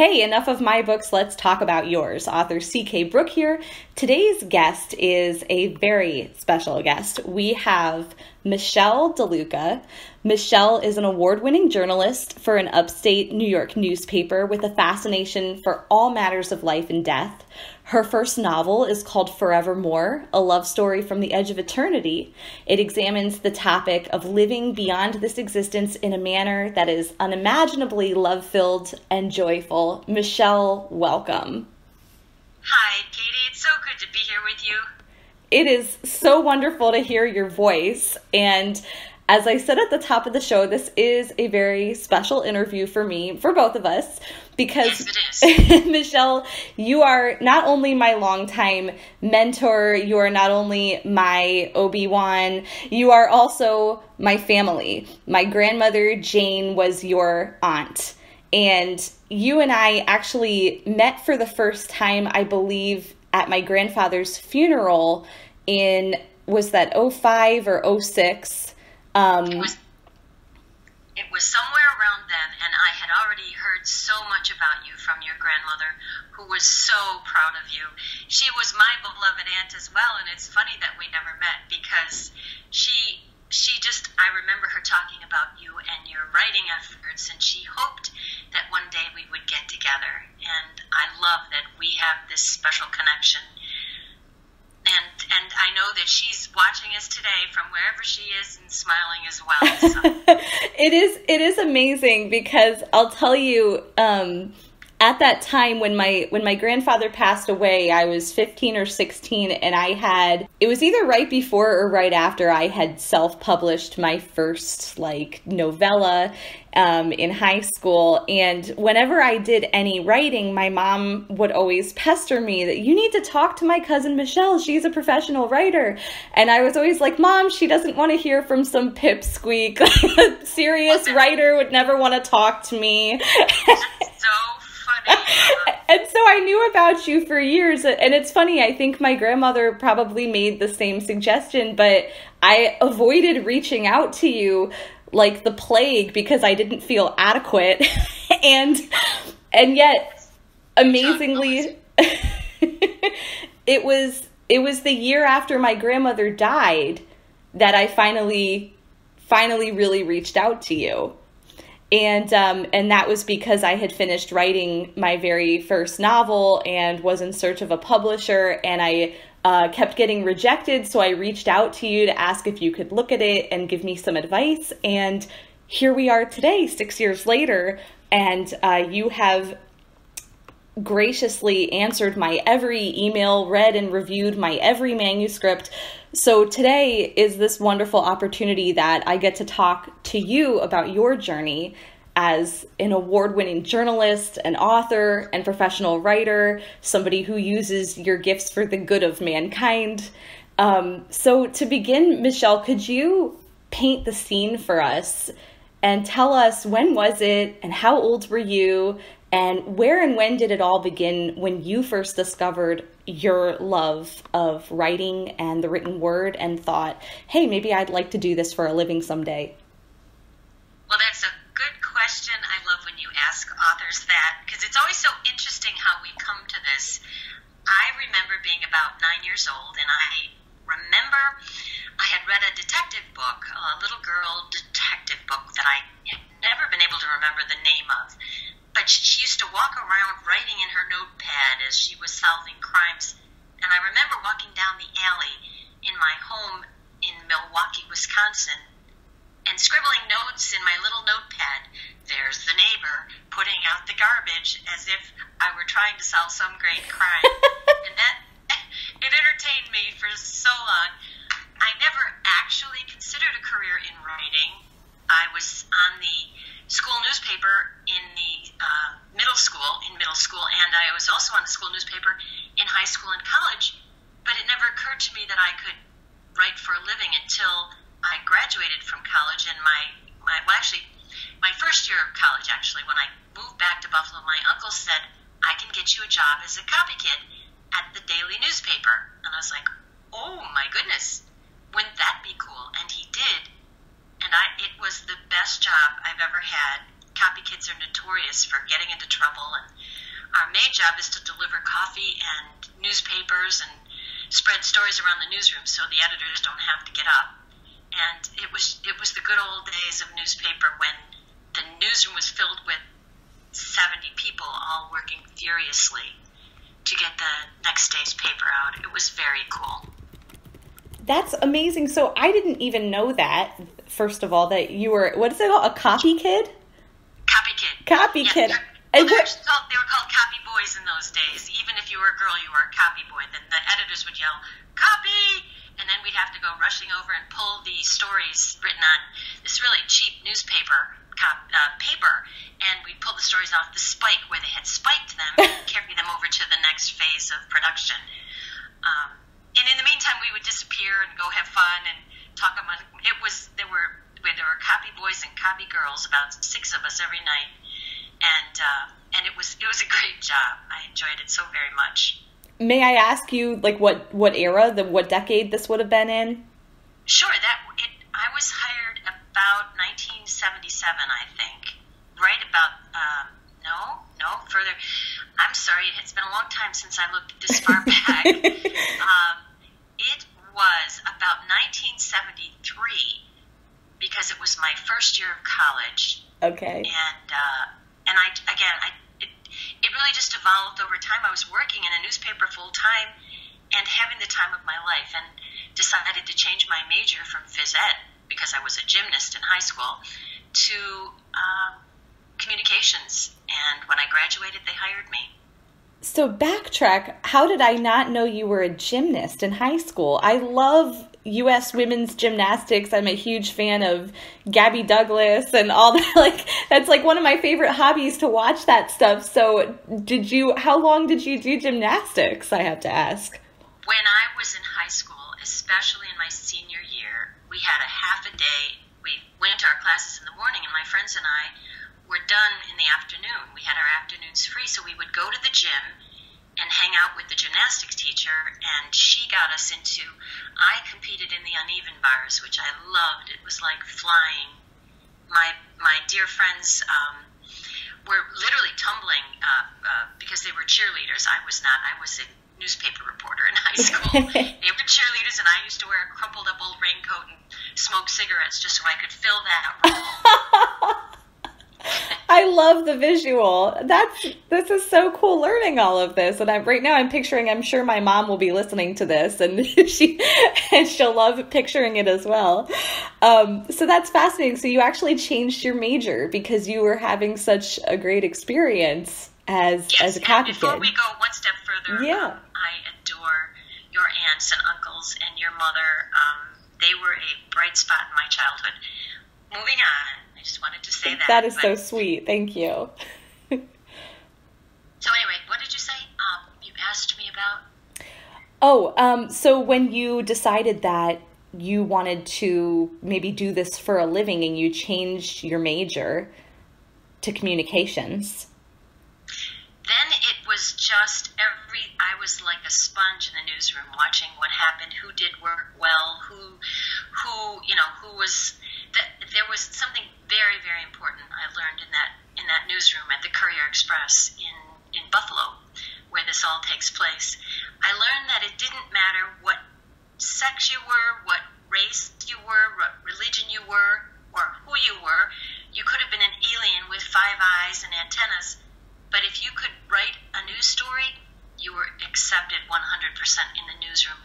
Hey, enough of my books, let's talk about yours. Author C.K. Brooke here. Today's guest is a very special guest. We have Michele DeLuca. Michele is an award-winning journalist for an upstate New York newspaper with a fascination for all matters of life and death. Her first novel is called Forever More: A Love Story from the Edge of Eternity. It examines the topic of living beyond this existence in a manner that is unimaginably love-filled and joyful. Michele, welcome. Hi, Katie. It's so good to be here with you. It is so wonderful to hear your voice, and as I said at the top of the show, this is a very special interview for me, for both of us, because yes, it is. Michele, you are not only my longtime mentor, you are not only my Obi-Wan, you are also my family. My grandmother, Jane, was your aunt, and you and I actually met for the first time, I believe, at my grandfather's funeral in, was that 05 or 06? It was somewhere around then, and I had already heard so much about you from your grandmother, who was so proud of you. She was my beloved aunt as well, and it's funny that we never met, because she just, I remember her talking about you and your writing efforts, and she hoped that one day we would get together, and I love that we have this special connection. And I know that she's watching us today from wherever she is and smiling as well. So. It is amazing, because I'll tell you, at that time when my grandfather passed away, I was 15 or 16, and it was either right before or right after I had self-published my first novella in high school. And whenever I did any writing, my mom would always pester me that you need to talk to my cousin Michele. She's a professional writer. And I was always like, Mom, she doesn't want to hear from some pipsqueak. A serious writer would never want to talk to me. That's so and so I knew about you for years, and it's funny, I think my grandmother probably made the same suggestion, but I avoided reaching out to you like the plague because I didn't feel adequate, and yet, amazingly, it was the year after my grandmother died that I finally really reached out to you. And that was because I had finished writing my very first novel and was in search of a publisher, and I kept getting rejected, so I reached out to you to ask if you could look at it and give me some advice, and here we are today, 6 years later, and you have graciously answered my every email, read and reviewed my every manuscript. So today is this wonderful opportunity that I get to talk to you about your journey as an award-winning journalist, an author, and professional writer, somebody who uses your gifts for the good of mankind. So to begin, Michele, could you paint the scene for us and tell us, when was it and how old were you, and where and when did it all begin when you first discovered your love of writing and the written word and thought, hey, maybe I'd like to do this for a living someday? Well, that's a good question. I love when you ask authors that, because it's always so interesting how we come to this. I remember being about 9 years old, and I remember I had read a detective book, a little girl detective book that I had never been able to remember the name of. But she used to walk around writing in her notepad as she was solving crimes. And I remember walking down the alley in my home in Milwaukee, Wisconsin, and scribbling notes in my little notepad. There's the neighbor putting out the garbage, as if I were trying to solve some great crime. And that, it entertained me for so long. I never actually considered a career in writing. I was on the school newspaper in the middle school, and I was also on the school newspaper in high school and college, but it never occurred to me that I could write for a living until I graduated from college. And my first year of college, actually, when I moved back to Buffalo, my uncle said, I can get you a job as a copy kid at the daily newspaper. And I was like, oh my goodness, wouldn't that be cool? And he did. And it was the best job I've ever had. Copy kids are notorious for getting into trouble and our main job is to deliver coffee and newspapers and spread stories around the newsroom so the editors don't have to get up. And it was the good old days of newspaper when the newsroom was filled with 70 people all working furiously to get the next day's paper out. It was very cool. That's amazing. So I didn't even know that, first of all, that you were, what is it called, a copy kid? Copy kid. Copy kid. Well, they were called copy boys in those days. Even if you were a girl, you were a copy boy. Then the editors would yell, copy! And then we'd have to go rushing over and pull the stories written on this really cheap newspaper paper, and we'd pull the stories off the spike where they had spiked them and carry them over to the next phase of production. And in the meantime, we would disappear and go have fun and talk about it. There were copy boys and copy girls, about 6 of us every night. And it was a great job. I enjoyed it so very much. May I ask you, like, what era, what decade this would have been in? Sure. I was hired about 1977, I think. Right about no further. I'm sorry. It's been a long time since I looked this far back. It was about 1973 because it was my first year of college. Okay. And it really just evolved over time. I was working in a newspaper full time and having the time of my life, and decided to change my major from phys ed, because I was a gymnast in high school, to communications. And when I graduated, they hired me. So backtrack, how did I not know you were a gymnast in high school? I love U.S. women's gymnastics. I'm a huge fan of Gabby Douglas and all that. Like, that's like one of my favorite hobbies to watch that stuff. So did you, how long did you do gymnastics, I have to ask? When I was in high school, especially in my senior year, we had a half a day. We went to our classes in the morning, and my friends and I were done in the afternoon. We had our afternoons free, so we would go to the gym and hang out with the gymnastics teacher, and she got us into, I competed in the uneven bars, which I loved. It was like flying. My dear friends were literally tumbling because they were cheerleaders. I was not. I was a newspaper reporter in high school. They were cheerleaders, and I used to wear a crumpled up old raincoat and smoke cigarettes just so I could fill that role. I love the visual. This is so cool, learning all of this. And right now I'm picturing, I'm sure my mom will be listening to this, and she'll love picturing it as well. So that's fascinating. So you actually changed your major because you were having such a great experience as a copy kid. Before we go one step further, I adore your aunts and uncles and your mother. They were a bright spot in my childhood. Moving on. I just wanted to say that. That is so sweet. Thank you. So anyway, what did you say you asked me about? So when you decided that you wanted to maybe do this for a living and you changed your major to communications. Then it was just I was like a sponge in the newsroom, watching what happened, who did work well, who was... There was something very, very important I learned in that newsroom at the Courier Express in Buffalo, where this all takes place. I learned that it didn't matter what sex you were, what race you were, what religion you were, or who you were. You could have been an alien with 5 eyes and antennas, but if you could write a news story, you were accepted 100% in the newsroom.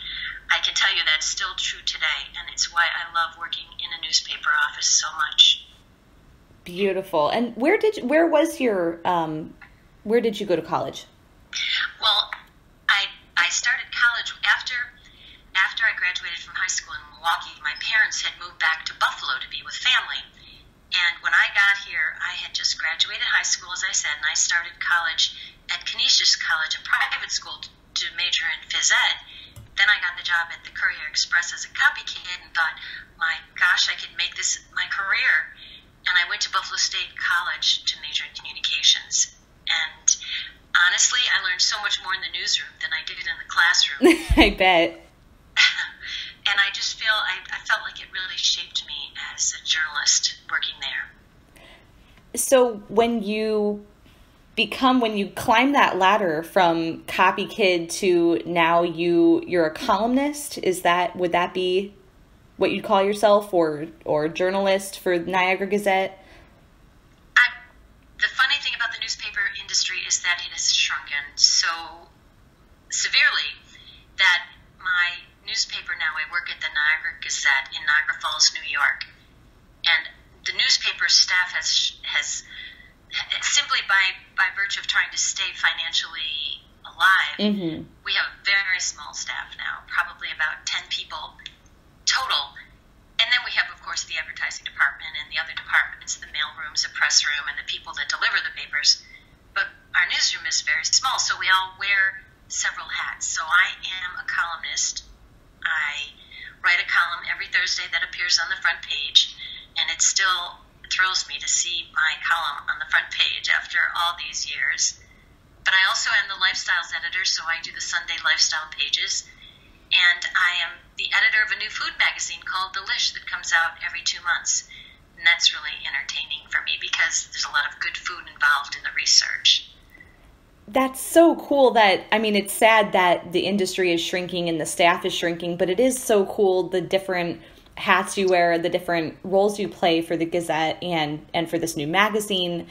I can tell you that's still true today, and it's why I love working in a newspaper office so much. Beautiful. And where did you go to college? Well, I started college after I graduated from high school in Milwaukee. My parents had moved back to Buffalo to be with family, and when I got here, I had just graduated high school, as I said, and I started college at Canisius College, a private school, to major in phys ed. Then I got the job at the Courier Express as a copy kid and thought, my gosh, I could make this my career. And I went to Buffalo State College to major in communications. And honestly, I learned so much more in the newsroom than I did in the classroom. I bet. And I just feel, I felt like it really shaped me as a journalist working there. So when you become when you climb that ladder from copy kid to now you're a columnist? Is that, would that be what you'd call yourself, or journalist for Niagara Gazette? The funny thing about the newspaper industry is that it has shrunken so severely that my newspaper now, I work at the Niagara Gazette in Niagara Falls, New York, and the newspaper staff has simply by virtue of trying to stay financially alive, we have a very small staff now, probably about 10 people total. And then we have, of course, the advertising department and the other departments, the mail rooms, the press room, and the people that deliver the papers. But our newsroom is very small, so we all wear several hats. So I am a columnist. I write a column every Thursday that appears on the front page, and it still thrills me to see my column on the front page after all these years. But I also am the lifestyles editor, so I do the Sunday lifestyle pages. And I am the editor of a new food magazine called Delish that comes out every 2 months. And that's really entertaining for me because there's a lot of good food involved in the research. That's so cool that, I mean, it's sad that the industry is shrinking and the staff is shrinking, but it is so cool the different hats you wear, the different roles you play for the Gazette and for this new magazine.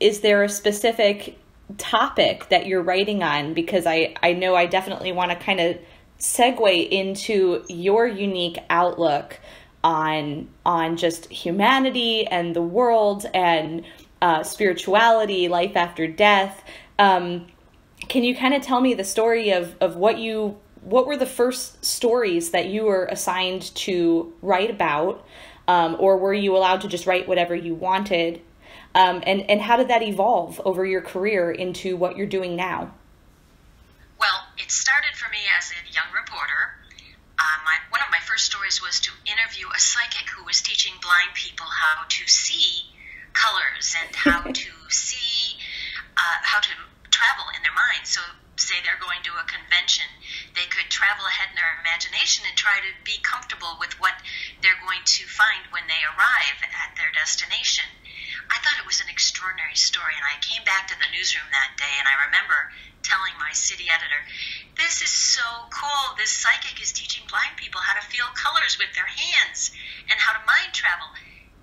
Is there a specific topic that you're writing on? Because I know I definitely want to kind of segue into your unique outlook on just humanity and the world and spirituality, life after death. Can you kind of tell me the story of what were the first stories that you were assigned to write about, or were you allowed to just write whatever you wanted? And how did that evolve over your career into what you're doing now? Well, it started for me as a young reporter. One of my first stories was to interview a psychic who was teaching blind people how to see colors and how to see, how to travel in their mind. So say they're going to a convention, they could travel ahead in their imagination and try to be comfortable with what they're going to find when they arrive at their destination. I thought it was an extraordinary story, and I came back to the newsroom that day, and I remember telling my city editor, "This is so cool. This psychic is teaching blind people how to feel colors with their hands and how to mind travel."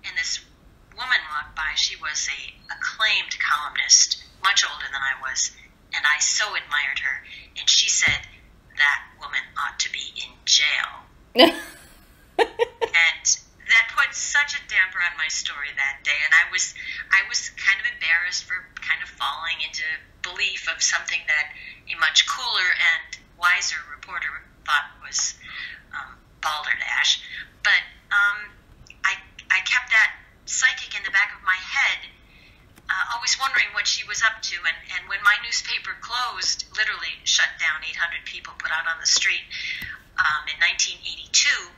And this woman walked by. She was an acclaimed columnist, much older than I was, and I so admired her. And she said, "That woman ought to be in jail." And that put such a damper on my story that day, and I was kind of embarrassed for kind of falling into belief of something that a much cooler and wiser reporter thought was balderdash. But I kept that psychic in the back of my head, always wondering what she was up to. And when my newspaper closed, literally shut down, 800 people put out on the street in 1982,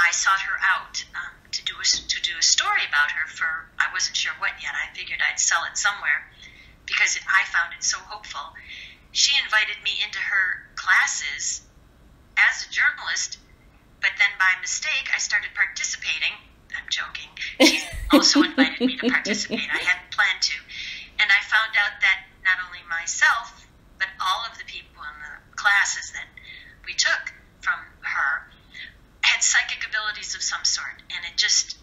I sought her out to do a story about her for, I wasn't sure what yet. I figured I'd sell it somewhere because I found it so hopeful. She invited me into her classes as a journalist, but then by mistake, I started participating. I'm joking. She also invited me to participate. I hadn't planned to. And I found out that not only myself, but all of the people in the classes that we took from her had psychic abilities of some sort, and it just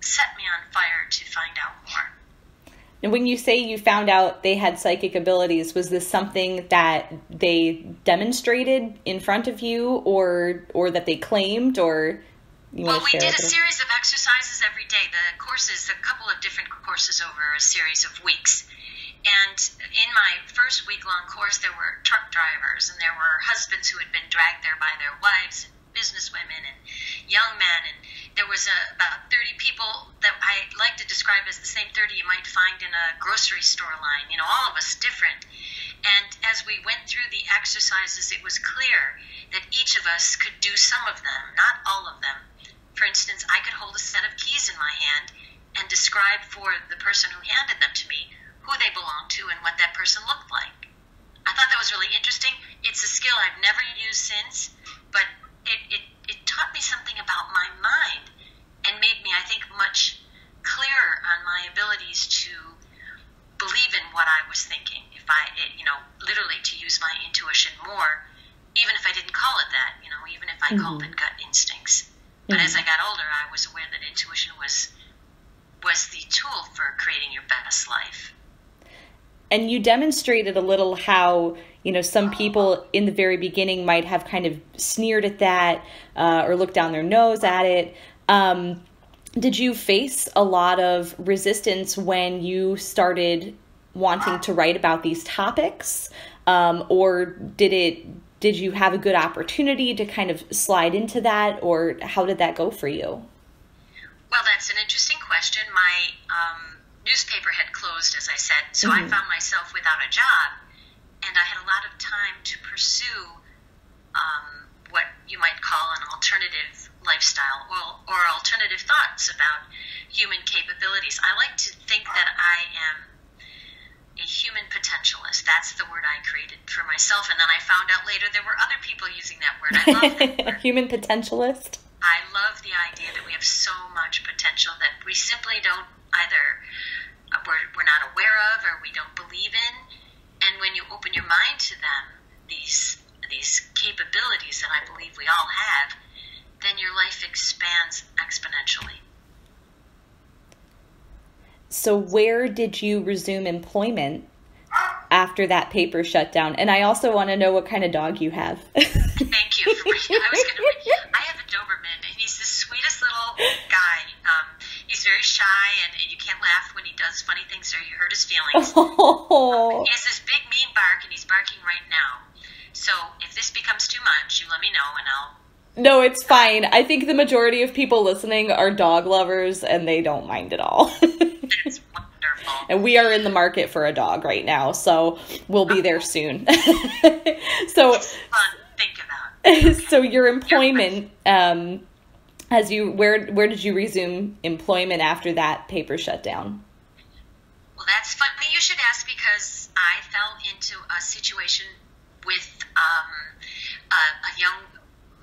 set me on fire to find out more. And when you say you found out they had psychic abilities, was this something that they demonstrated in front of you, or that they claimed, or? Well, we did a series of exercises every day. The courses, a couple of different courses over a series of weeks. And in my first week-long course, there were truck drivers, and there were husbands who had been dragged there by their wives, and businesswomen, and young men. And there was about 30 people that I like to describe as the same 30 you might find in a grocery store line. You know, all of us different. And as we went through the exercises, it was clear that each of us could do some of them, not all of them. For instance, I could hold a set of keys in my hand and describe for the person who handed them to me who they belonged to and what that person looked like. I thought that was really interesting. It's a skill I've never used since, but it taught me something about my mind and made me, I think, much clearer on my abilities to believe in what I was thinking. If I, literally to use my intuition more, even if I didn't call it that, even if I mm-hmm. called it gut instincts. But mm-hmm. as I got older, I was aware that intuition was the tool for creating your best life. And you demonstrated a little how, some people in the very beginning might have kind of sneered at that or looked down their nose at it. Did you face a lot of resistance when you started wanting to write about these topics? Or did you have a good opportunity to kind of slide into that? Or how did that go for you? Well, that's an interesting question. My newspaper had closed, as I said, so I found myself without a job, and I had a lot of time to pursue what you might call an alternative lifestyle or alternative thoughts about human capabilities. I like to think that I am a human potentialist. That's the word I created for myself, and then I found out later there were other people using that word. I love that word. Human potentialist. I love the idea that we have so much potential that we simply don't either, we're not aware of or we don't believe in. And when you open your mind to them, these capabilities that I believe we all have, then your life expands exponentially. So where did you resume employment after that paper shut down? And I also want to know what kind of dog you have. Thank you. I have a Doberman, and he's the sweetest little guy. He's very shy, and you can't laugh when he does funny things or you hurt his feelings. Oh. He has this big, mean bark, and he's barking right now. So if this becomes too much, you let me know, and I'll... No, it's fine. I think the majority of people listening are dog lovers, and they don't mind at all. That's wonderful. And we are in the market for a dog right now, so we'll be there soon. So it's fun to think about. Okay. So your employment, as you where did you resume employment after that paper shut down? Well, that's funny you should ask, because I fell into a situation with a young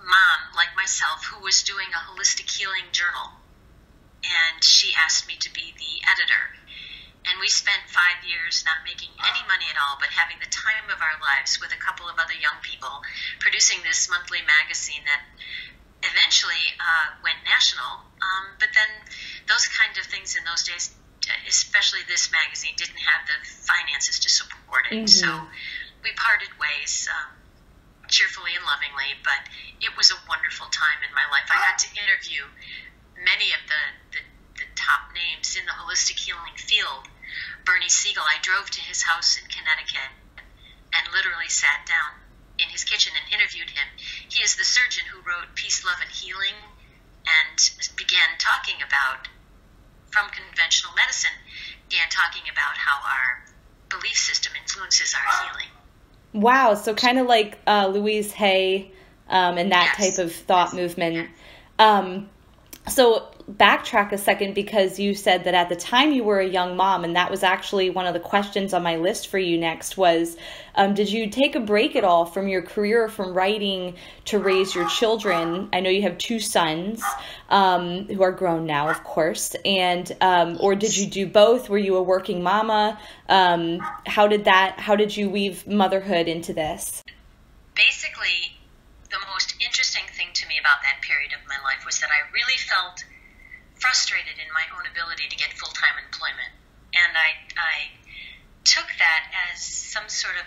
mom like myself who was doing a holistic healing journal, and she asked me to be the editor, and we spent 5 years not making any money at all, but having the time of our lives with a couple of other young people, producing this monthly magazine that eventually went national, but then those kind of things in those days, especially this magazine, didn't have the finances to support it. Mm-hmm. So we parted ways cheerfully and lovingly, but it was a wonderful time in my life. I got to interview many of the top names in the holistic healing field. Bernie Siegel, I drove to his house in Connecticut and literally sat down in his kitchen and interviewed him. He is the surgeon who wrote Peace, Love, and Healing, and began talking about, from conventional medicine, began talking about how our belief system influences our healing. Wow, so kind of like Louise Hay and that yes. type of thought yes. movement. So backtrack a second, because you said that at the time you were a young mom, and that was actually one of the questions on my list for you next was, did you take a break at all from your career, from writing, to raise your children? I know you have two sons who are grown now, of course, and or did you do both? Were you a working mama? How did you weave motherhood into this? Basically, the most interesting thing to me about that period of my life was that I really felt frustrated in my own ability to get full-time employment, and I took that as some sort of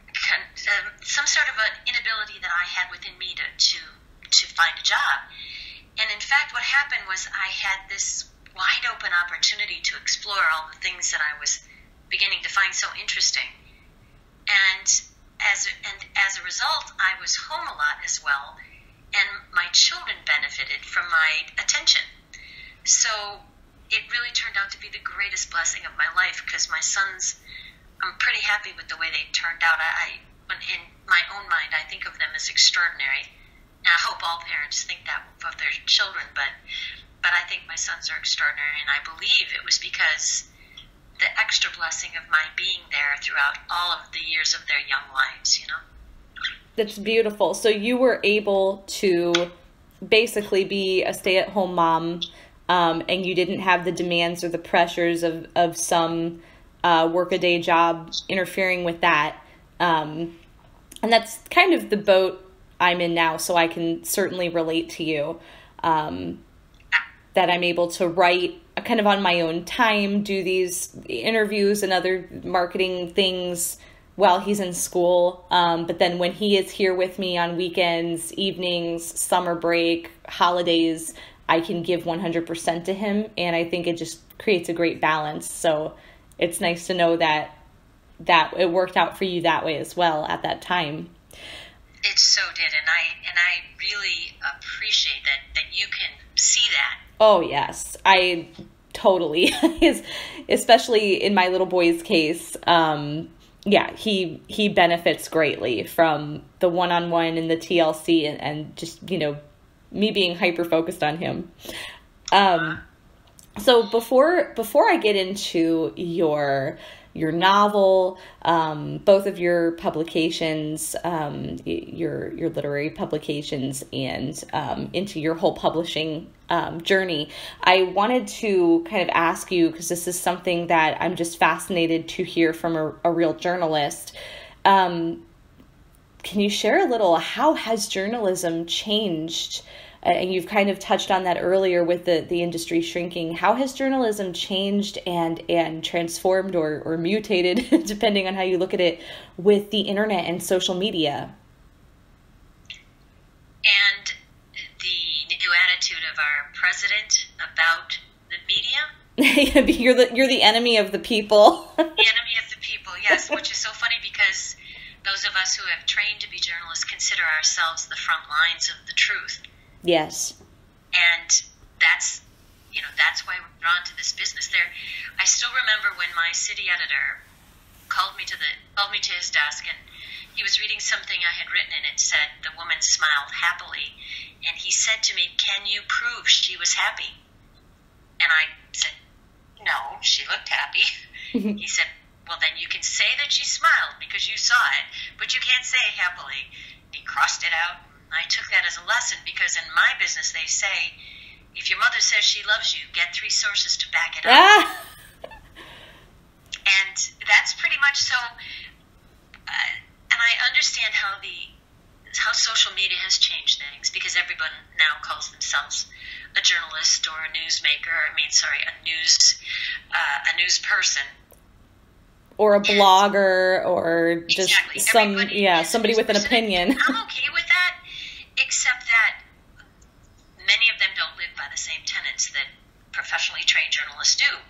an inability that I had within me to find a job. And in fact, what happened was I had this wide open opportunity to explore all the things that I was beginning to find so interesting, and as a result, I was home a lot as well, and my children benefited from my attention. So it really turned out to be the greatest blessing of my life, because my sons, I'm pretty happy with the way they turned out. In my own mind, I think of them as extraordinary. Now, I hope all parents think that of their children, but I think my sons are extraordinary, and I believe it was because the extra blessing of my being there throughout all of the years of their young lives, That's beautiful. So you were able to basically be a stay-at-home mom and you didn't have the demands or the pressures of some work-a-day job interfering with that. And that's kind of the boat I'm in now, so I can certainly relate to you, that I'm able to write kind of on my own time, do these interviews and other marketing things while he's in school. But then when he is here with me on weekends, evenings, summer break, holidays, I can give 100% to him. And I think it just creates a great balance. So it's nice to know that it worked out for you that way as well at that time. It so did. And I really appreciate that you can see that. Oh, yes. I totally, especially in my little boy's case. Yeah, he benefits greatly from the one-on-one and the TLC and just, you know, me being hyper-focused on him. So before I get into your novel, both of your publications, your literary publications, and into your whole publishing journey, I wanted to kind of ask you, because this is something that I'm just fascinated to hear from a real journalist. Can you share a little, how has journalism changed? And you've kind of touched on that earlier with the industry shrinking. How has journalism changed and transformed or mutated, depending on how you look at it, with the internet and social media? And the new attitude of our president about the media. You're the enemy of the people. The enemy of the people, yes, which is so funny because those of us who have trained to be journalists consider ourselves the front lines of the truth. Yes. And that's, you know, that's why we're drawn to this business there. I still remember when my city editor called me to his desk, and he was reading something I had written, and it said, "The woman smiled happily." And he said to me, "Can you prove she was happy?" And I said, "No, she looked happy." He said, "Well, then you can say that she smiled because you saw it, but you can't say happily." And he crossed it out. I took that as a lesson because in my business they say, if your mother says she loves you, get 3 sources to back it up. Ah. And that's pretty much so. And I understand how social media has changed things, because everyone now calls themselves a journalist or a newsmaker. I mean, sorry, a news person. Or a blogger, or just exactly. somebody with an opinion. I'm okay with that. Except that many of them don't live by the same tenets that professionally trained journalists do.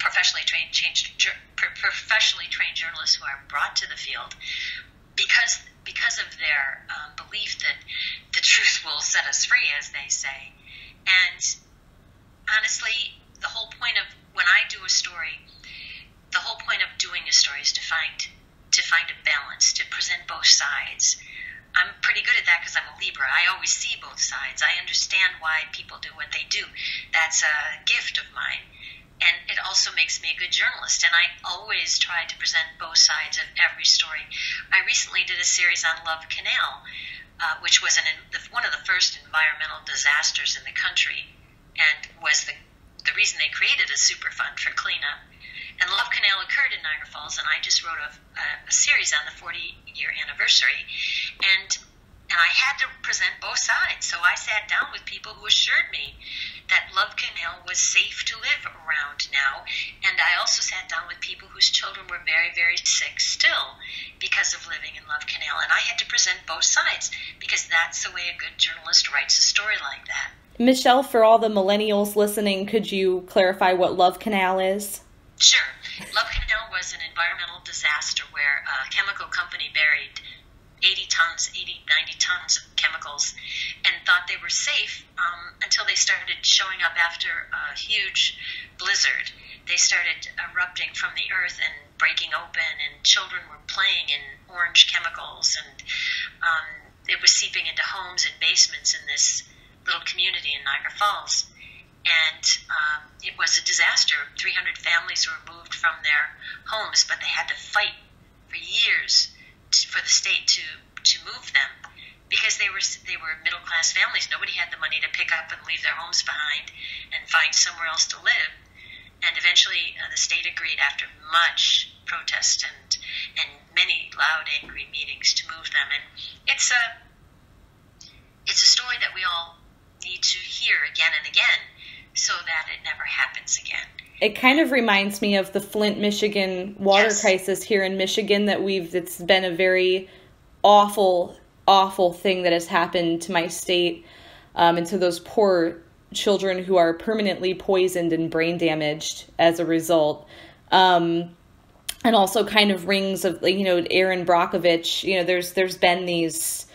Professionally trained journalists who are brought to the field because of their belief that the truth will set us free, as they say. And honestly, the whole point of when I do a story, the whole point of doing a story is to find a balance, to present both sides. I'm pretty good at that because I'm a Libra. I always see both sides. I understand why people do what they do. That's a gift of mine. And it also makes me a good journalist. And I always try to present both sides of every story. I recently did a series on Love Canal, which was one of the first environmental disasters in the country, and was the reason they created a Superfund for cleanup. And Love Canal occurred in Niagara Falls, and I just wrote a series on the 40-year anniversary. And I had to present both sides, so I sat down with people who assured me that Love Canal was safe to live around now. And I also sat down with people whose children were very, very sick still because of living in Love Canal. And I had to present both sides because that's the way a good journalist writes a story like that. Michele, for all the millennials listening, could you clarify what Love Canal is? Sure. Love Canal was an environmental disaster where a chemical company buried 90 tons of chemicals and thought they were safe until they started showing up after a huge blizzard. They started erupting from the earth and breaking open, and children were playing in orange chemicals, and it was seeping into homes and basements in this little community in Niagara Falls. And it was a disaster. 300 families were removed from their homes, but they had to fight for years for the state to move them. because they were middle class families. Nobody had the money to pick up and leave their homes behind and find somewhere else to live. And eventually, the state agreed, after much protest and many loud, angry meetings, to move them. And it's a story that we all need to hear again and again, so that it never happens again. It kind of reminds me of the Flint, Michigan water crisis here in Michigan. It's been a very awful thing that has happened to my state, and to those poor children who are permanently poisoned and brain damaged as a result. And also kind of rings of, Aaron Brockovich. There's been these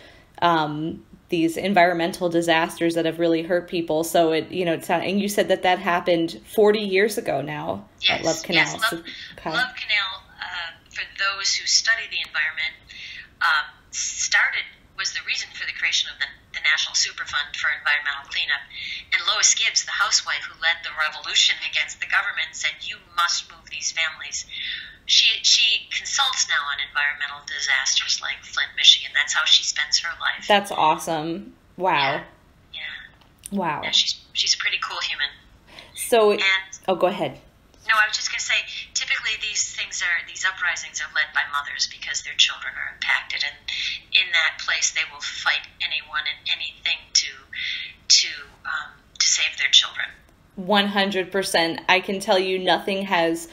environmental disasters that have really hurt people. So and you said that happened 40 years ago now at Love Canal. Yes, Love Canal, for those who study the environment, was the reason for the creation of the National Superfund for Environmental Cleanup. And Lois Gibbs, the housewife who led the revolution against the government, said, you must move these families. She consults now on environmental disasters like Flint, Michigan. That's how she spends her life. That's awesome. Wow. Yeah. Wow. Yeah, she's a pretty cool human. Go ahead. No, I was just going to say, typically these uprisings are led by mothers because their children are impacted. And in that place, they will fight anyone and anything to save their children. 100%. I can tell you nothing has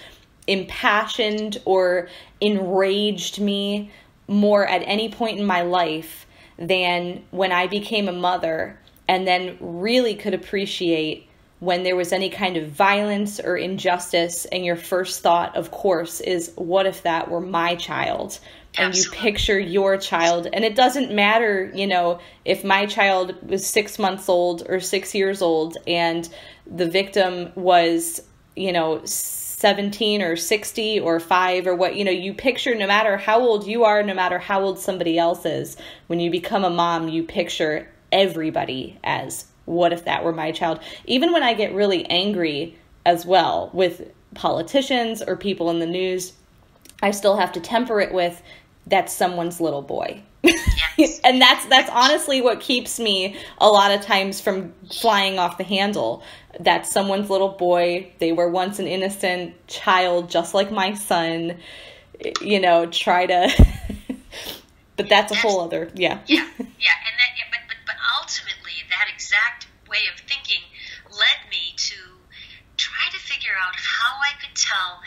impassioned or enraged me more at any point in my life than when I became a mother, and then really could appreciate when there was any kind of violence or injustice, and your first thought, of course, is, what if that were my child? And Absolutely. You picture your child, and it doesn't matter, if my child was 6 months old or 6 years old and the victim was, 17 or 60 or 5 or what, you picture, no matter how old you are, no matter how old somebody else is, when you become a mom, you picture everybody as, what if that were my child? Even when I get really angry as well with politicians or people in the news, I still have to temper it with, that's someone's little boy. Yes. And that's honestly what keeps me a lot of times from flying off the handle. That's someone's little boy. They were once an innocent child, just like my son, but that's a whole other, but ultimately that exact way of thinking led me to try to figure out how I could tell,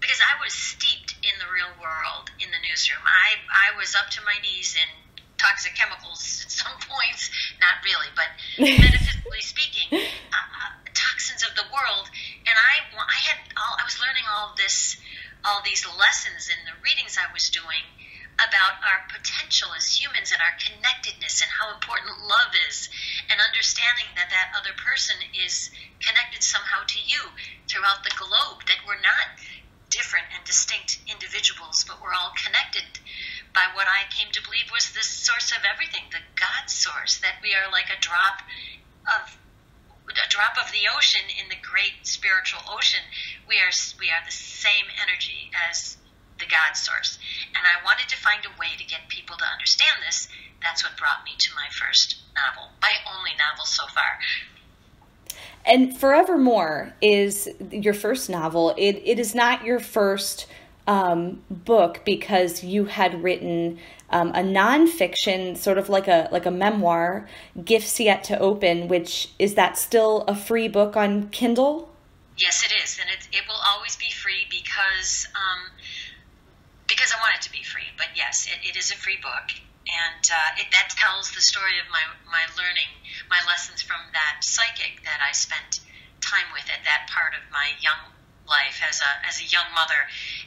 because I was steeped in the real world in the newsroom. I was up to my knees in toxic chemicals at some points, not really, but metaphysically speaking, toxins of the world. And I was learning all these lessons in the readings I was doing about our potential as humans and our connectedness and how important love is, and understanding that other person is connected somehow to you throughout the globe, that we're not different and distinct individuals, but we're all connected by what I came to believe was the source of everything, the God source, that we are like a drop of the ocean in the great spiritual ocean. We are the same energy as the God source. And I wanted to find a way to get people to understand this. That's what brought me to my first novel, my only novel so far. And Forever More is your first novel. It is not your first book, because you had written a nonfiction, sort of like a memoir, Gifts Yet to Open, which is that still a free book on Kindle? Yes, it is, and it will always be free because I want it to be free. But yes, it is a free book, and that tells the story of my learning, my lessons from that psychic that I spent time with at that part of my young life as a young mother,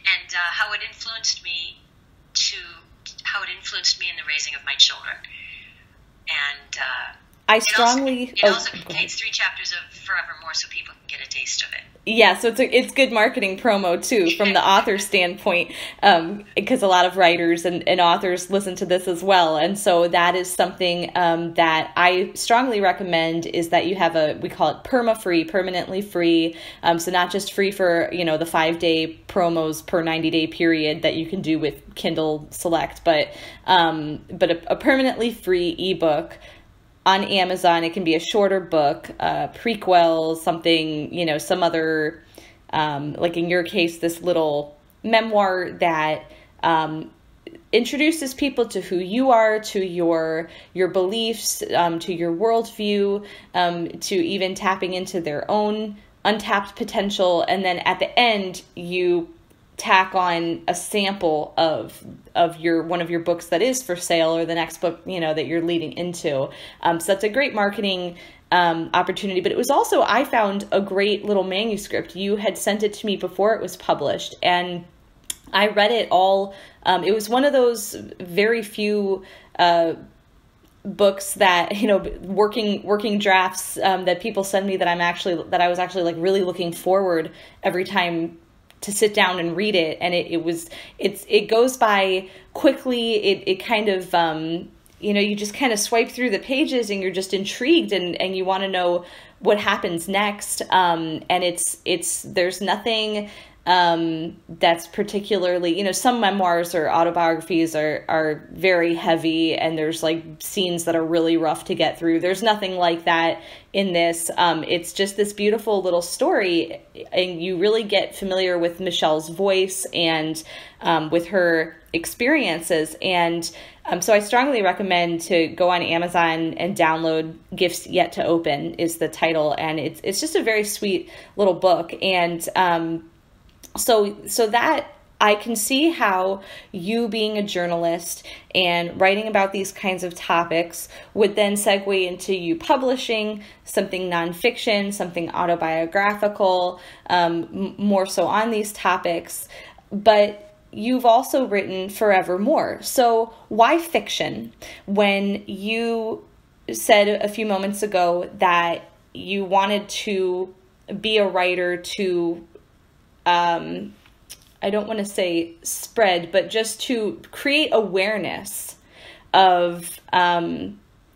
and how it influenced me in the raising of my children, and It also contains 3 chapters of Forever More, so people can get a taste of it. Yeah, so it's good marketing promo, too, from the author standpoint, because a lot of writers and authors listen to this as well. And so that is something that I strongly recommend, is that you have a, we call it perma-free, permanently free. So not just free for, you know, the 5-day promos per 90-day period that you can do with Kindle Select, but a permanently free ebook. On Amazon, it can be a shorter book, prequel, something, you know, some other, like in your case, this little memoir that introduces people to who you are, to your beliefs, to your worldview, to even tapping into their own untapped potential. And then at the end, you tack on a sample of one of your books that is for sale, or the next book, you know, that you're leading into. So that's a great marketing opportunity. But it was also, I found a great little manuscript. You had sent it to me before it was published, and I read it all. It was one of those very few books that, you know, working drafts that people send me that I was actually like really looking forward every time to sit down and read it. And it goes by quickly. It kind of, you know, you just kind of swipe through the pages and you're just intrigued and you want to know what happens next. And there's nothing, that's particularly, you know, some memoirs or autobiographies are very heavy, and there's like scenes that are really rough to get through. There's nothing like that in this. It's just this beautiful little story, and you really get familiar with Michelle's voice and with her experiences. And so I strongly recommend to go on Amazon and download Gifts Yet to Open is the title. And it's just a very sweet little book. And So that I can see how you, being a journalist and writing about these kinds of topics, would then segue into you publishing something nonfiction, something autobiographical, more so on these topics. But you've also written Forever More. So why fiction? When you said a few moments ago that you wanted to be a writer to I don't want to say spread, but just to create awareness of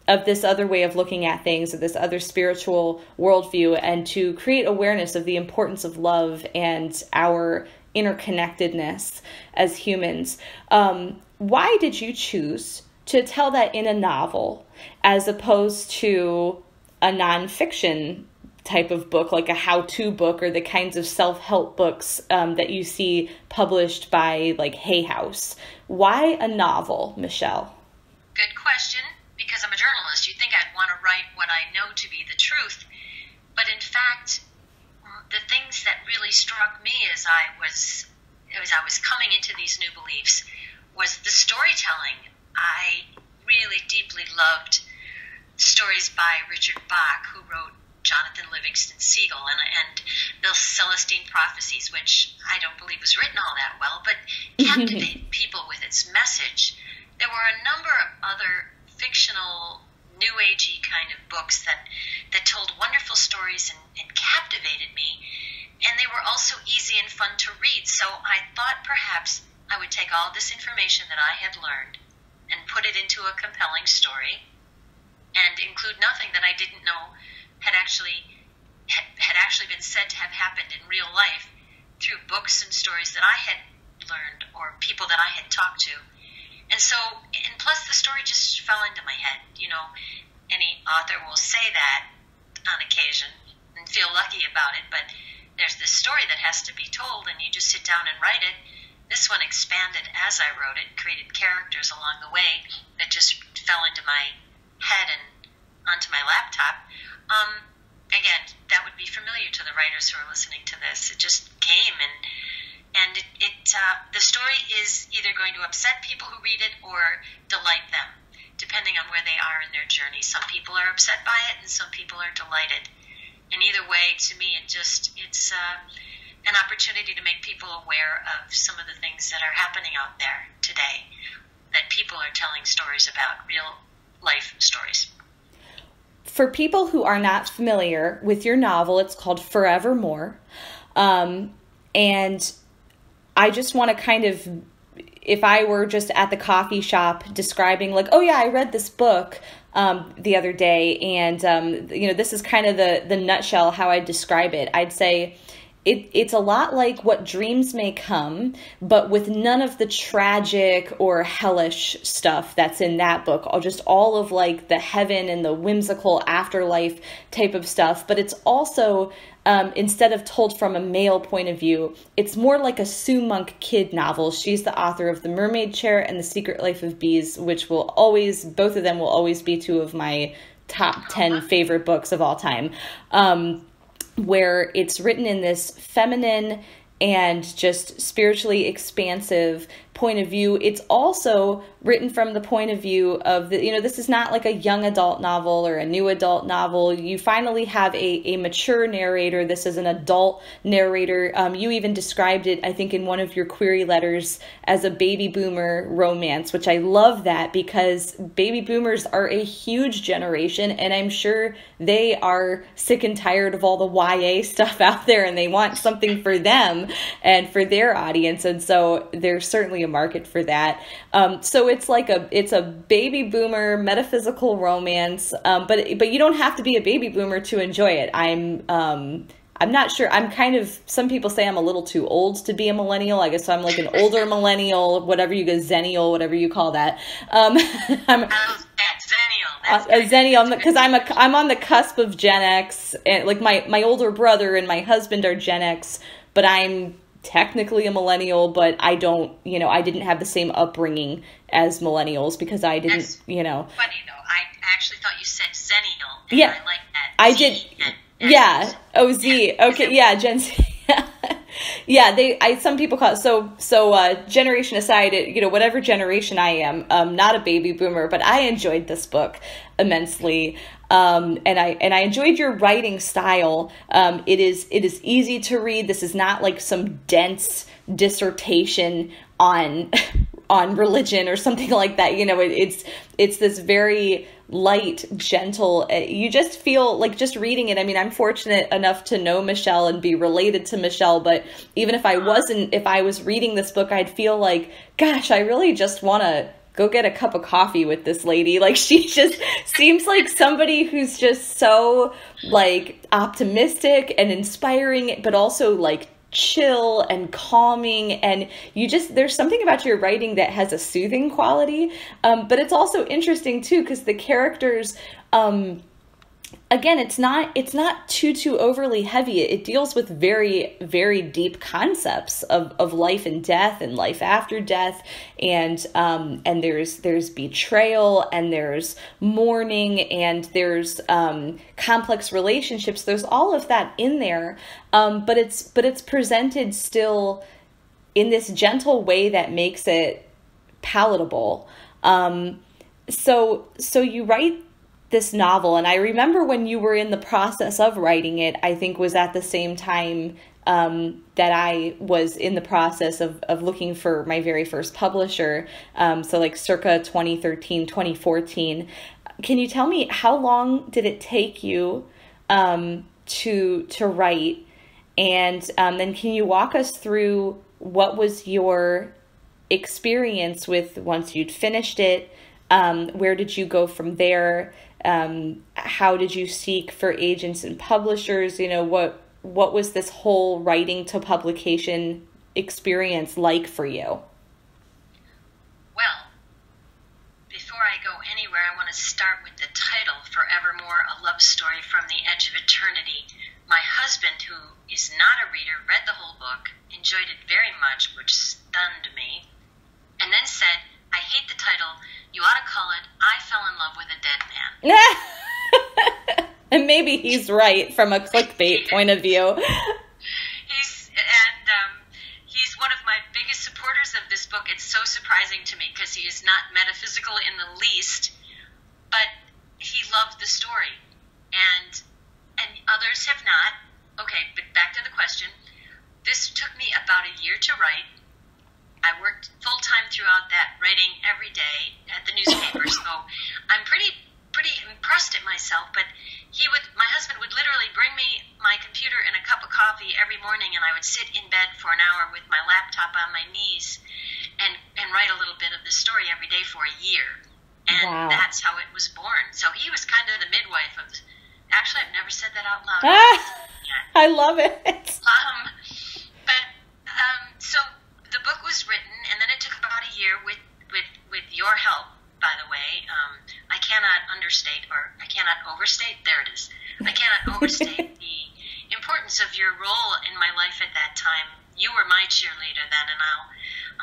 this other way of looking at things, of this other spiritual worldview, and to create awareness of the importance of love and our interconnectedness as humans. Why did you choose to tell that in a novel as opposed to a nonfiction type of book, like a how-to book or the kinds of self-help books that you see published by like Hay House? Why a novel, Michelle? Good question, because I'm a journalist. You'd think I'd want to write what I know to be the truth. But in fact, the things that really struck me as I was coming into these new beliefs was the storytelling. I really deeply loved stories by Richard Bach, who wrote Jonathan Livingston Seagull and The Celestine Prophecies, which I don't believe was written all that well, but captivated people with its message. There were a number of other fictional, new agey kind of books that told wonderful stories and captivated me, and they were also easy and fun to read. So I thought perhaps I would take all this information that I had learned and put it into a compelling story and include nothing that I didn't know had actually been said to have happened in real life through books and stories that I had learned or people that I had talked to. And plus the story just fell into my head. You know, any author will say that on occasion and feel lucky about it, but there's this story that has to be told, and you just sit down and write it. This one expanded as I wrote it, created characters along the way that just fell into my head and onto my laptop. Again, that would be familiar to the writers who are listening to this. It just came, and the story is either going to upset people who read it or delight them, depending on where they are in their journey. Some people are upset by it, and some people are delighted. And either way, to me, it's an opportunity to make people aware of some of the things that are happening out there today, that people are telling stories about, real life stories. for people who are not familiar with your novel, it's called Forever More. And I just want to kind of, if I were just at the coffee shop describing like, oh yeah, I read this book the other day, and you know, this is kind of the nutshell how I describe it. I'd say it's a lot like What Dreams May Come, but with none of the tragic or hellish stuff that's in that book. Just all of like the heaven and the whimsical afterlife type of stuff. But it's also, instead of told from a male point of view, it's more like a Sue Monk Kidd novel. She's the author of The Mermaid Chair and The Secret Life of Bees, which will always, both of them will always be two of my top 10 favorite books of all time. Where it's written in this feminine and just spiritually expansive point of view. It's also written from the point of view of the, you know, this is not like a young adult novel or a new adult novel. You finally have a mature narrator. This is an adult narrator. You even described it, I think, in one of your query letters as a baby boomer romance, which I love that, because baby boomers are a huge generation, and I'm sure they are sick and tired of all the YA stuff out there, and they want something for them and for their audience. And so there's certainly a market for that. So it's like it's a baby boomer metaphysical romance, but you don't have to be a baby boomer to enjoy it. I'm not sure. I'm kind of, some people say I'm a little too old to be a millennial. I guess I'm like an older millennial, whatever you go, zennial, whatever you call that. I'm a zennial because I'm on the cusp of Gen X, and like my older brother and my husband are Gen X, but I'm technically a millennial, but I don't, you know, I didn't have the same upbringing as millennials because I didn't, that's, you know. Funny though, I actually thought you said zennial. And yeah, I like that. I Z did. And yeah. Oh, Z. Yeah. Okay. Yeah. Gen Z. Yeah. Some people call it. So, generation aside, you know, whatever generation I am, not a baby boomer, but I enjoyed this book immensely. And I enjoyed your writing style. It is easy to read. This is not like some dense dissertation on religion or something like that. You know, it's this very light, gentle, you just feel like just reading it. I mean, I'm fortunate enough to know Michele and be related to Michele, but even if I wasn't, if I was reading this book, I'd feel like, gosh, I really just want to go get a cup of coffee with this lady. Like, she just seems like somebody who's just so like optimistic and inspiring, but also like chill and calming. And you just, there's something about your writing that has a soothing quality. But it's also interesting too, because the characters, again, it's not too overly heavy. It deals with very, very deep concepts of life and death and life after death, and there's betrayal, and there's mourning, and there's complex relationships. There's all of that in there, but it's presented still in this gentle way that makes it palatable. So you write this novel, and I remember when you were in the process of writing it, I think was at the same time that I was in the process of looking for my very first publisher, so like circa 2013, 2014. Can you tell me, how long did it take you to write? And then can you walk us through what was your experience with, once you'd finished it, where did you go from there? How did you seek for agents and publishers? You know, what was this whole writing to publication experience like for you? Well, before I go anywhere, I want to start with the title, Forevermore, A Love Story from the Edge of Eternity. My husband, who is not a reader, read the whole book, enjoyed it very much, which stunned me, and then said, I hate the title. You ought to call it, I Fell in Love with a Dead Man. And maybe he's right from a clickbait point of view. He's one of my biggest supporters of this book. It's so surprising to me because he is not metaphysical in the least, but he loved the story, and others have not. Okay, but back to the question. This took me about a year to write. I worked full-time throughout that, writing every day at the newspaper, so I'm pretty pretty impressed at myself, but my husband would literally bring me my computer and a cup of coffee every morning, and I would sit in bed for an hour with my laptop on my knees and write a little bit of this story every day for a year. And wow. That's how it was born. So he was kind of the midwife of, actually, I've never said that out loud. Ah, I love it. So the book was written, and then it took about a year with your help. By the way, I cannot understate, or I cannot overstate, there it is. I cannot overstate the importance of your role in my life at that time. You were my cheerleader then, and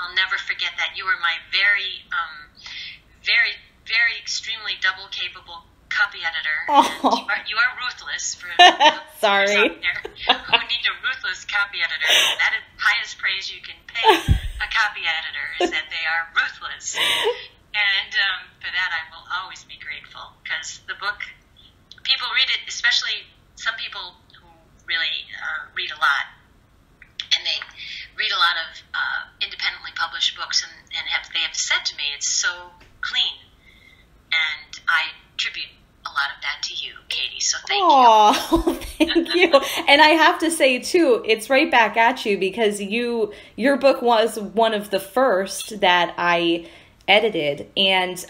I'll never forget that. You were my very, very, very extremely double capable copy editor. Oh. You are ruthless. For Sorry. Who need a ruthless copy editor? That is the highest praise you can pay a copy editor, is that they are ruthless. And for that, I will always be grateful, because the book, people read it, especially some people who really read a lot, and they read a lot of independently published books, and they have said to me, it's so clean, and I attribute a lot of that to you, Katie, so thank you. Thank you. And I have to say, too, it's right back at you, because your book was one of the first that I edited, and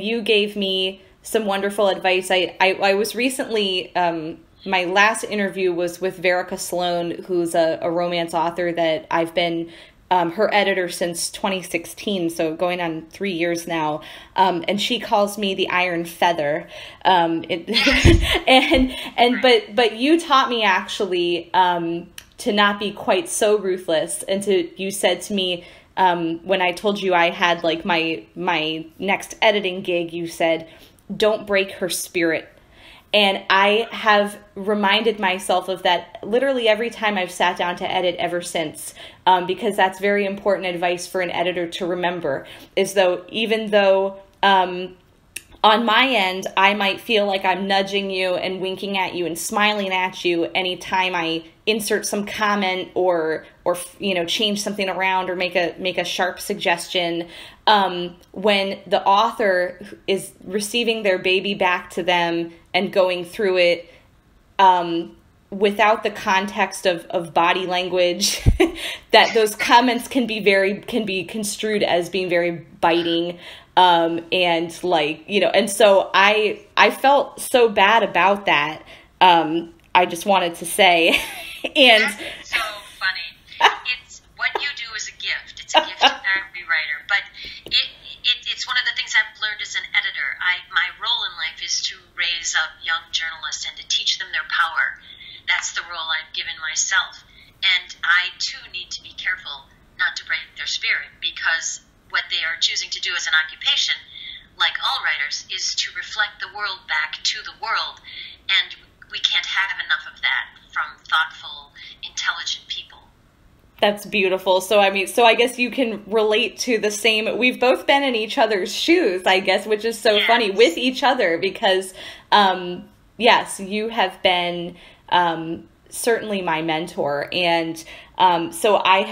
you gave me some wonderful advice. I was recently, my last interview was with Verica Sloan, who's a romance author that I've been her editor since 2016, so going on 3 years now, and she calls me the Iron Feather. But you taught me actually to not be quite so ruthless, and you said to me, when I told you I had like my next editing gig, you said, "Don't break her spirit." And I have reminded myself of that literally every time I've sat down to edit ever since, because that's very important advice for an editor to remember, is though, even though, on my end, I might feel like I'm nudging you and winking at you and smiling at you anytime I insert some comment or you know, change something around or make a sharp suggestion. When the author is receiving their baby back to them and going through it without the context of body language, that those comments can be construed as being very biting. And like, you know, and so I felt so bad about that. I just wanted to say, and that's so funny. It's what you do is a gift. It's a gift to every writer, but it's one of the things I've learned as an editor. My role in life is to raise up young journalists and to teach them their power. That's the role I've given myself. And I too need to be careful not to break their spirit, because what they are choosing to do as an occupation, like all writers, is to reflect the world back to the world, and we can't have enough of that from thoughtful, intelligent people. That's beautiful. So, I mean, so I guess you can relate to the same, we've both been in each other's shoes, I guess, which is so yes. funny, with each other, because, yes, you have been, certainly my mentor. And so I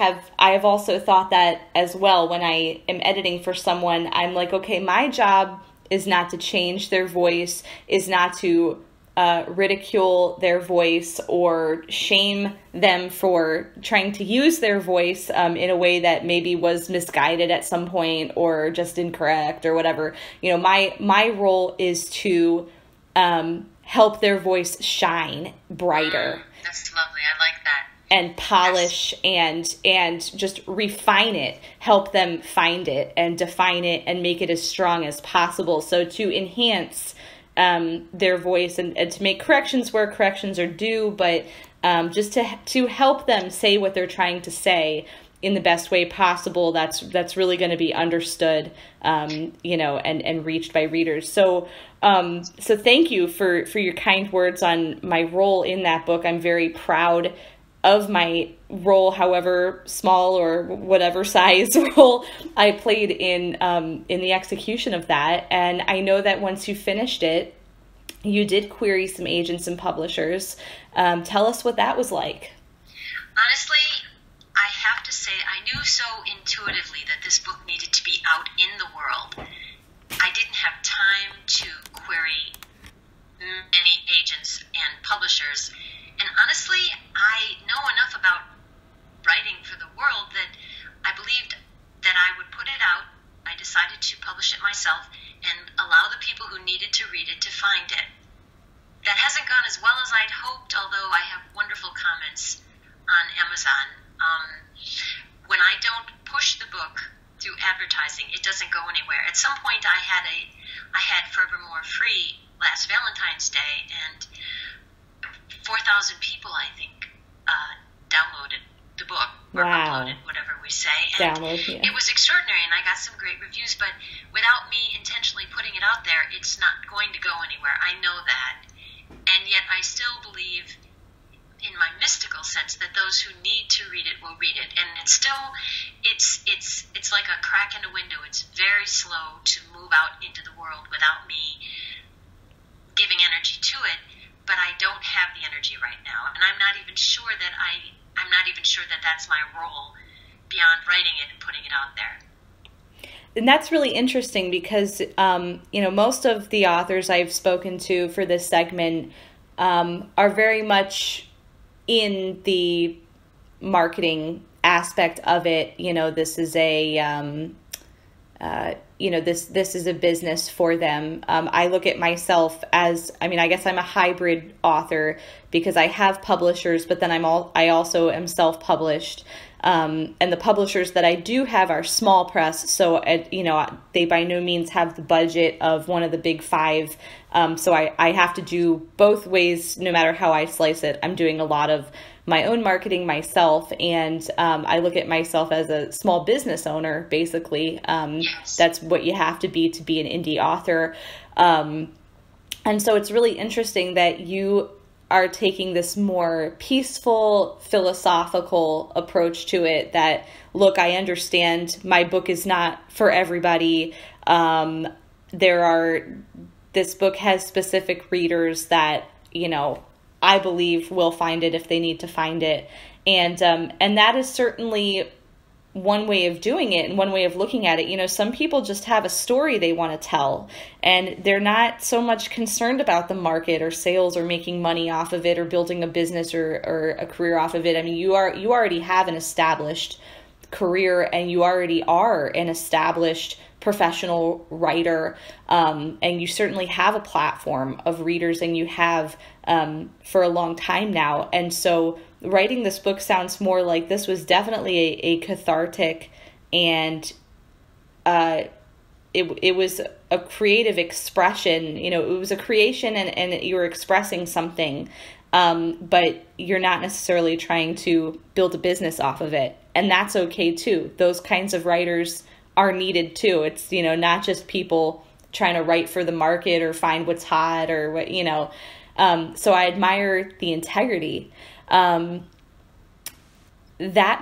have also thought that as well. When I am editing for someone, I'm like, okay, my job is not to change their voice, is not to ridicule their voice or shame them for trying to use their voice in a way that maybe was misguided at some point or just incorrect or whatever. You know, my role is to help their voice shine brighter. That's lovely. I like that. And polish and just refine it, help them find it and define it and make it as strong as possible. So to enhance their voice and to make corrections where corrections are due, but just to help them say what they're trying to say in the best way possible. That's really going to be understood, you know, and reached by readers. So, so thank you for your kind words on my role in that book. I'm very proud of my role, however small or whatever size role I played in the execution of that. And I know that once you finished it, you did query some agents and publishers. Tell us what that was like. Honestly, I have to say, I knew so intuitively that this book needed to be out in the world I didn't have time to query many agents and publishers. And honestly, I know enough about writing for the world that I believed that I would put it out. I decided to publish it myself and allow the people who needed to read it to find it. That hasn't gone as well as I'd hoped, although I have wonderful comments on Amazon. When I don't push the book through advertising, it doesn't go anywhere. At some point, I had Forever More free last Valentine's Day, and 4,000 people, I think, downloaded the book, or uploaded, whatever we say, and it was extraordinary, and I got some great reviews, but without me intentionally putting it out there, it's not going to go anywhere. I know that, and yet I still believe in my mystical sense that those who need to read it will read it, and it's still, it's like a crack in a window. It's very slow to move out into the world without me giving energy to it, but I don't have the energy right now, and I'm not even sure that that's my role beyond writing it and putting it out there. And that's really interesting because, you know, most of the authors I've spoken to for this segment are very much in the marketing aspect of it. You know, this is a, you know, this is a business for them. I look at myself as, I mean, I guess I'm a hybrid author because I have publishers, but then I also am self-published. And the publishers that I do have are small press. So, you know, they by no means have the budget of one of the big five. So I have to do both ways, no matter how I slice it. I'm doing a lot of my own marketing myself. And I look at myself as a small business owner, basically. Yes. That's what you have to be an indie author. And so it's really interesting that you are taking this more peaceful, philosophical approach to it that, look, I understand my book is not for everybody. This book has specific readers that, you know, I believe will find it if they need to find it. And that is certainly one way of doing it and one way of looking at it. You know, some people just have a story they want to tell and they're not so much concerned about the market or sales or making money off of it or building a business or a career off of it. I mean, you already have an established career and you already are an established professional writer, and you certainly have a platform of readers and you have for a long time now. And so writing this book sounds more like this was definitely a cathartic and it was a creative expression. You know, it was a creation and you were expressing something, but you're not necessarily trying to build a business off of it. And that's okay too. Those kinds of writers are needed too. It's, you know, not just people trying to write for the market or find what's hot or what, you know. So I admire the integrity. That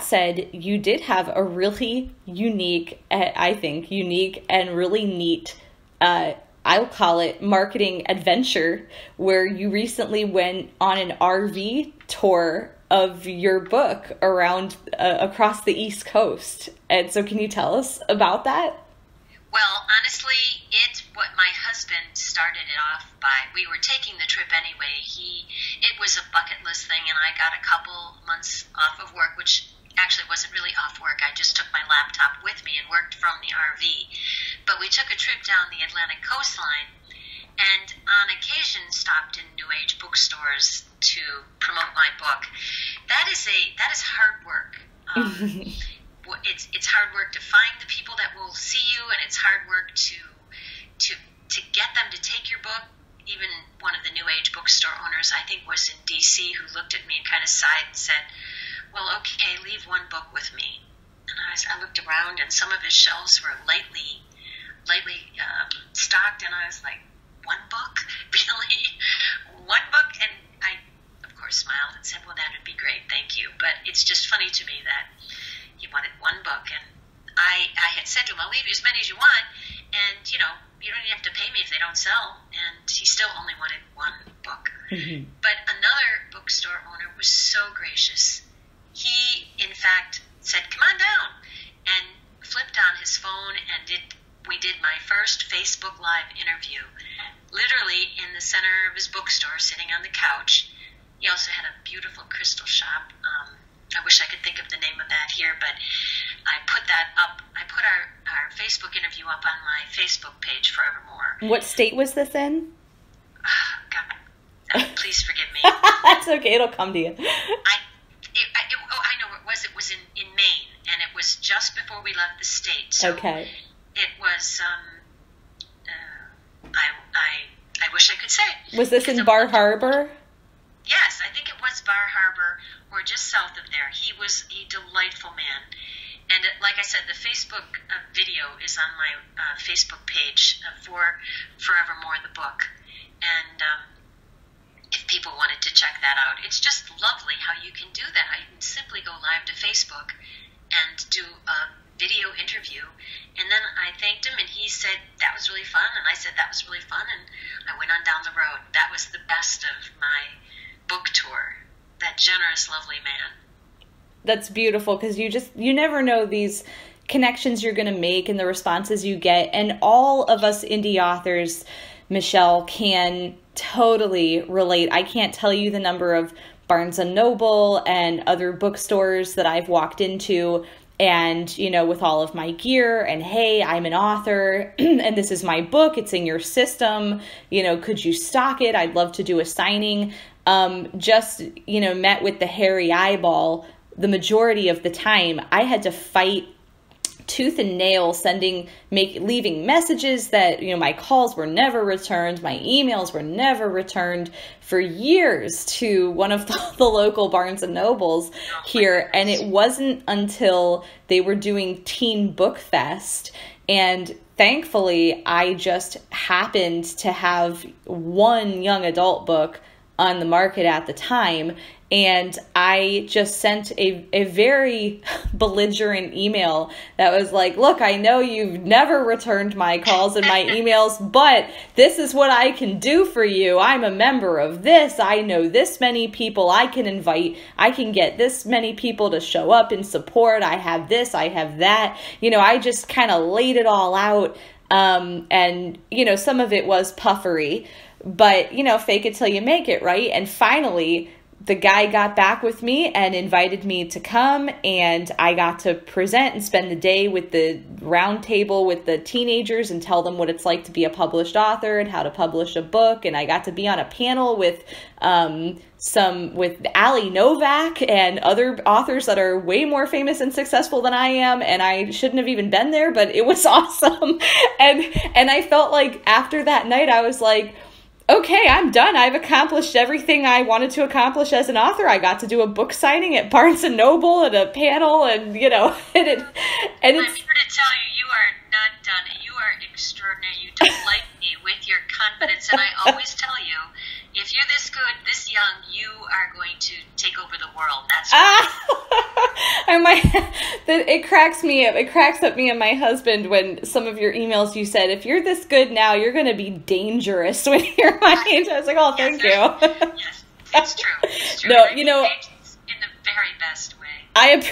said, you did have a really unique, I think, unique and really neat, I'll call it marketing adventure, where you recently went on an RV tour of your book around across the East Coast. And so can you tell us about that? Well, honestly, it's what my husband started it off by. We were taking the trip anyway. It was a bucket list thing, and I got a couple months off of work, which actually wasn't really off work. I just took my laptop with me and worked from the RV. But we took a trip down the Atlantic coastline and on occasion stopped in New Age bookstores to promote my book. That is hard work. It's hard work to find the people that will see you, and it's hard work to get them to take your book. Even one of the New Age bookstore owners, I think, was in D.C., who looked at me and kind of sighed and said, well, okay, leave one book with me. And I looked around, and some of his shelves were lightly stocked, and I was like, one book? Really? One book? And I, of course, smiled and said, well, that would be great, thank you. But it's just funny to me that he wanted one book, and I had said to him, I'll leave you as many as you want, and, you know, you don't even have to pay me if they don't sell, and he still only wanted one book. Mm-hmm. But another bookstore owner was so gracious. He, in fact, said, come on down, and flipped on his phone, and we did my first first Facebook Live interview, literally in the center of his bookstore, sitting on the couch. He also had a beautiful crystal shop. I wish I could think of the name of that here, but I put that up. I put our Facebook interview up on my Facebook page, Forever More. What state was this in? God, please forgive me. That's okay. It'll come to you. I know what it was. It was in Maine, and it was just before we left the state. So okay. It was, I wish I could say. Was this in Bar Harbor? Yes, I think it was Bar Harbor or just south of there. He was a delightful man. And like I said, the Facebook video is on my Facebook page for Forevermore, the book. And if people wanted to check that out, it's just lovely how you can do that. You can simply go live to Facebook and do a video interview. And then I thanked him, and he said that was really fun, and I said that was really fun, and I went on down the road. That was the best of my book tour. That generous, lovely man. That's beautiful, because you never know these connections you're going to make and the responses you get. And all of us indie authors, Michele, can totally relate. I can't tell you the number of Barnes & Noble and other bookstores that I've walked into, and, you know, with all of my gear and, hey, I'm an author and this is my book. It's in your system. You know, could you stock it? I'd love to do a signing. Just, you know, met with the hairy eyeball the majority of the time. I had to fight tooth and nail, leaving messages that, you know, my calls were never returned, my emails were never returned for years to one of the local Barnes and Nobles here. And it wasn't until they were doing Teen Book Fest, and thankfully I just happened to have one young adult book on the market at the time. And I just sent a very belligerent email that was like, look, I know you've never returned my calls and my emails, but this is what I can do for you. I'm a member of this. I know this many people I can invite. I can get this many people to show up in support. I have this. I have that. You know, I just kind of laid it all out. And, you know, some of it was puffery, but, you know, fake it till you make it, right? And finally, the guy got back with me and invited me to come, and I got to present and spend the day with the round table with the teenagers and tell them what it's like to be a published author and how to publish a book. And I got to be on a panel with with Ali Novak and other authors that are way more famous and successful than I am, and I shouldn't have even been there, but it was awesome. And I felt like after that night, I was like, okay, I'm done. I've accomplished everything I wanted to accomplish as an author. I got to do a book signing at Barnes & Noble and a panel, and, you know, I'm here to tell you, you are not done. You are extraordinary. You delight me with your confidence, and I always tell you, if you're this good, this young, you are going to take over the world. That's right. It cracks up me and my husband when some of your emails you said, if you're this good now, you're going to be dangerous when you're my age. I was like, oh, thank you. Yes, it's true. It's true. No, you know, in the very best way. I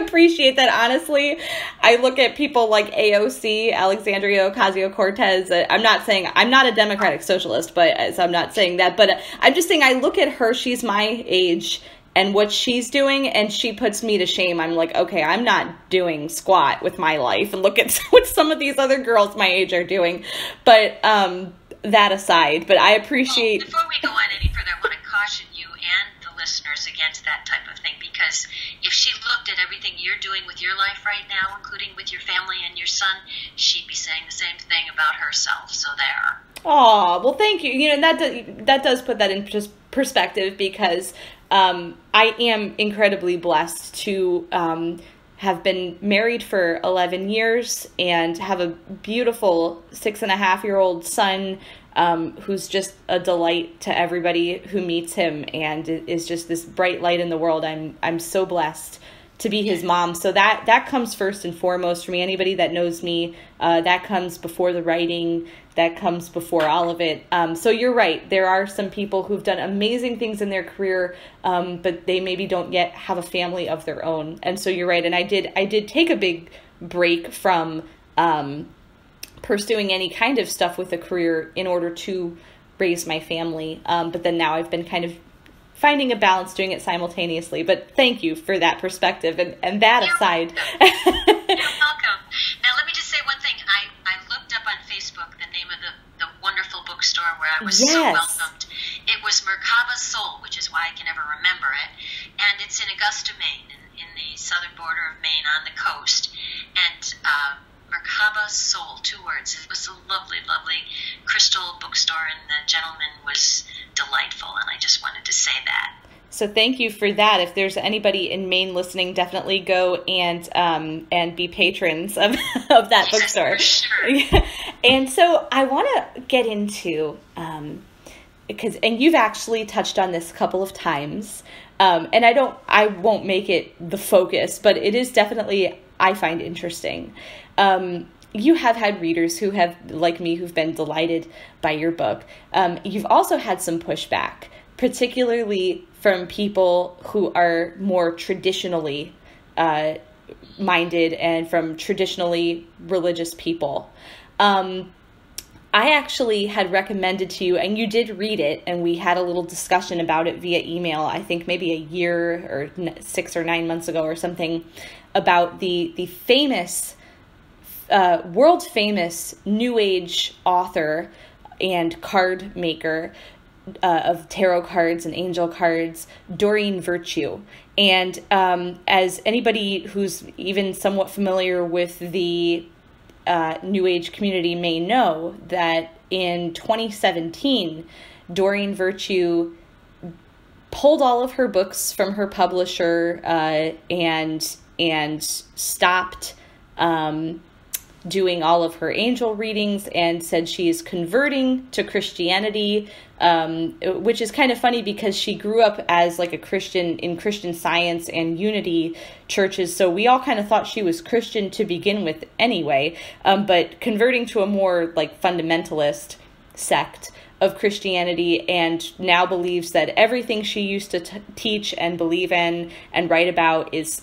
appreciate that. Honestly, I look at people like AOC, Alexandria Ocasio-Cortez. I'm not a democratic socialist, but so I'm not saying that. But I'm just saying I look at her. She's my age and what she's doing, and she puts me to shame. I'm like, okay, I'm not doing squat with my life. And look at what some of these other girls my age are doing. But that aside, but I appreciate. Well, before we go on any further, I want to caution you and listeners against that type of thing, because if she looked at everything you're doing with your life right now, including with your family and your son, she'd be saying the same thing about herself. So there. Oh, well, thank you. You know, that does put that in perspective, because I am incredibly blessed to have been married for 11 years and have a beautiful 6-and-a-half-year-old son, who's just a delight to everybody who meets him and is just this bright light in the world. I'm so blessed to be his mom. So that comes first and foremost for me. Anybody that knows me, that comes before the writing, that comes before all of it. So you're right. There are some people who've done amazing things in their career, but they maybe don't yet have a family of their own. And so you're right. And I did take a big break from pursuing any kind of stuff with a career in order to raise my family. But then now I've been kind of finding a balance, doing it simultaneously. But thank you for that perspective and that aside. You're welcome. Now, let me just say one thing. I looked up on Facebook the name of the wonderful bookstore where I was so welcomed. It was Merkaba Soul, which is why I can never remember it. And it's in Augusta, Maine, in the southern border of Maine on the coast. And Merkaba Soul, two words. It was a lovely, lovely crystal bookstore, and the gentleman was delightful, and I just wanted to say that. So thank you for that. If there's anybody in Maine listening, definitely go and be patrons of that bookstore. For sure. And so I want to get into and you've actually touched on this a couple of times, and I won't make it the focus, but it is definitely, I find, interesting. You have had readers who have, like me, who've been delighted by your book. You've also had some pushback, particularly from people who are more traditionally minded and from traditionally religious people. I actually had recommended to you, and you did read it, and we had a little discussion about it via email, I think maybe a year or 6 or 9 months ago or something, about the famous, world famous New Age author and card maker of tarot cards and angel cards, Doreen Virtue. And as anybody who's even somewhat familiar with the New Age community may know, that in 2017, Doreen Virtue pulled all of her books from her publisher and stopped doing all of her angel readings and said she's converting to Christianity, which is kind of funny because she grew up as like a Christian in Christian Science and Unity churches. So we all kind of thought she was Christian to begin with anyway, but converting to a more like fundamentalist sect of Christianity, and now believes that everything she used to teach and believe in and write about is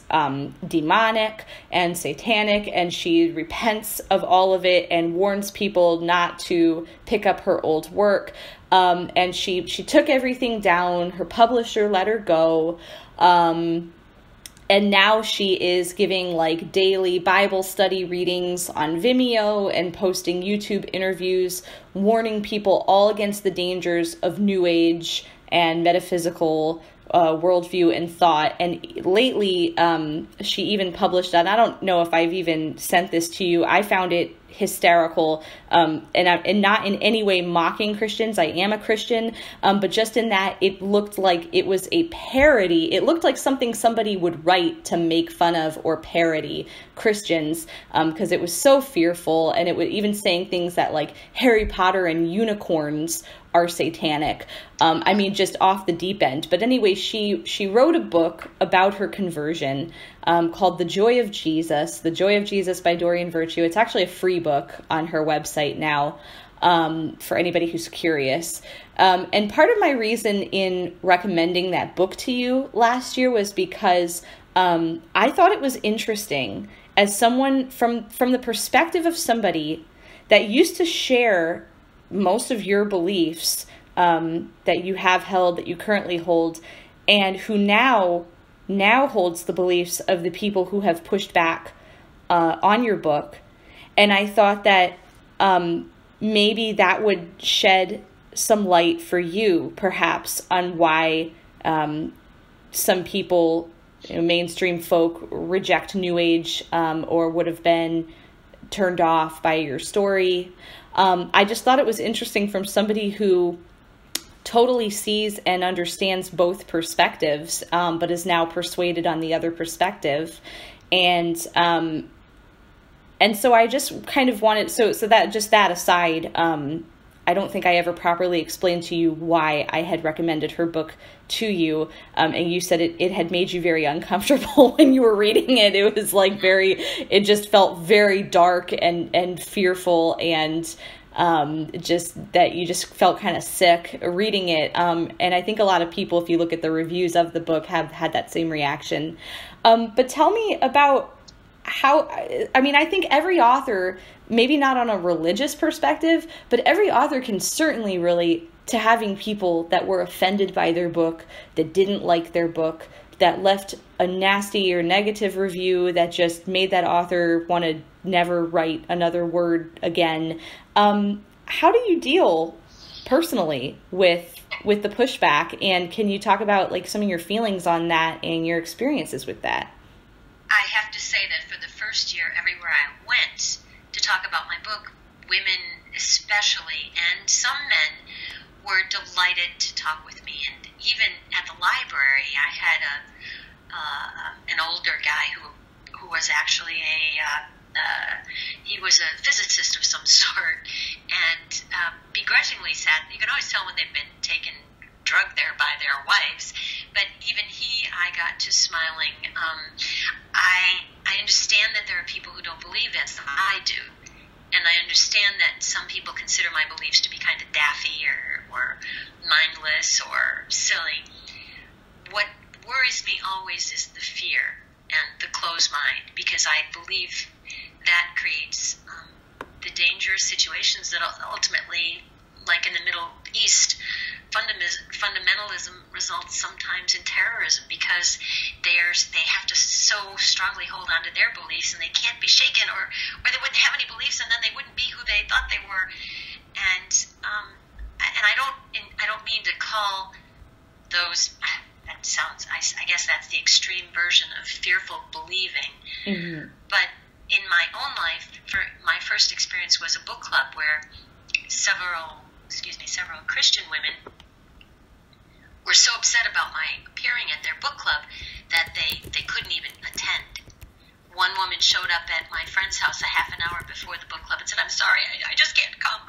demonic and satanic, and she repents of all of it and warns people not to pick up her old work. And she took everything down. Her publisher let her go. And now she is giving like daily Bible study readings on Vimeo and posting YouTube interviews, warning people all against the dangers of New Age and metaphysical worldview and thought. And lately, she even published, and I don't know if I've even sent this to you, I found it hysterical, and not in any way mocking Christians. I am a Christian, but just in that it looked like it was a parody. It looked like something somebody would write to make fun of or parody Christians, because it was so fearful, and it was even saying things that like Harry Potter and unicorns are satanic. I mean, just off the deep end. But anyway, she wrote a book about her conversion called The Joy of Jesus, The Joy of Jesus by Doreen Virtue. It's actually a free book on her website now for anybody who's curious. And part of my reason in recommending that book to you last year was because I thought it was interesting as someone from the perspective of somebody that used to share most of your beliefs that you have held, that you currently hold, and who now holds the beliefs of the people who have pushed back on your book. And I thought that maybe that would shed some light for you, perhaps, on why some people, you know, mainstream folk, reject New Age or would have been turned off by your story. I just thought it was interesting from somebody who totally sees and understands both perspectives, but is now persuaded on the other perspective. And so I just kind of wanted, so that, just that aside, I don't think I ever properly explained to you why I had recommended her book to you. And you said it had made you very uncomfortable when you were reading it. It was like it just felt very dark and fearful, and just that you just felt kind of sick reading it. And I think a lot of people, if you look at the reviews of the book, have had that same reaction. But tell me about I think every author, maybe not on a religious perspective, but every author can certainly relate to having people that were offended by their book, that didn't like their book, that left a nasty or negative review that just made that author want to never write another word again. How do you deal personally with the pushback? And can you talk about like some of your feelings on that and your experiences with that? I have to say that for the first year, everywhere I went to talk about my book, women especially, and some men, were delighted to talk with me. And even at the library, I had an older guy who was actually he was a physicist of some sort, and begrudgingly said, you can always tell when they've been taken drugged there by their wives, but even he, I got to smiling. I understand that there are people who don't believe as I do, and I understand that some people consider my beliefs to be kind of daffy or mindless or silly. What worries me always is the fear and the closed mind, because I believe that creates the dangerous situations that ultimately, like in the Middle East, fundamentalism results sometimes in terrorism, because they have to so strongly hold on to their beliefs and they can't be shaken, or they wouldn't have any beliefs, and then they wouldn't be who they thought they were. And I don't mean to call those, that sounds, I guess that's the extreme version of fearful believing. Mm-hmm. But in my own life, my first experience was a book club where several Christian women were so upset about my appearing at their book club that they couldn't even attend. One woman showed up at my friend's house a half an hour before the book club and said, I'm sorry, I just can't come.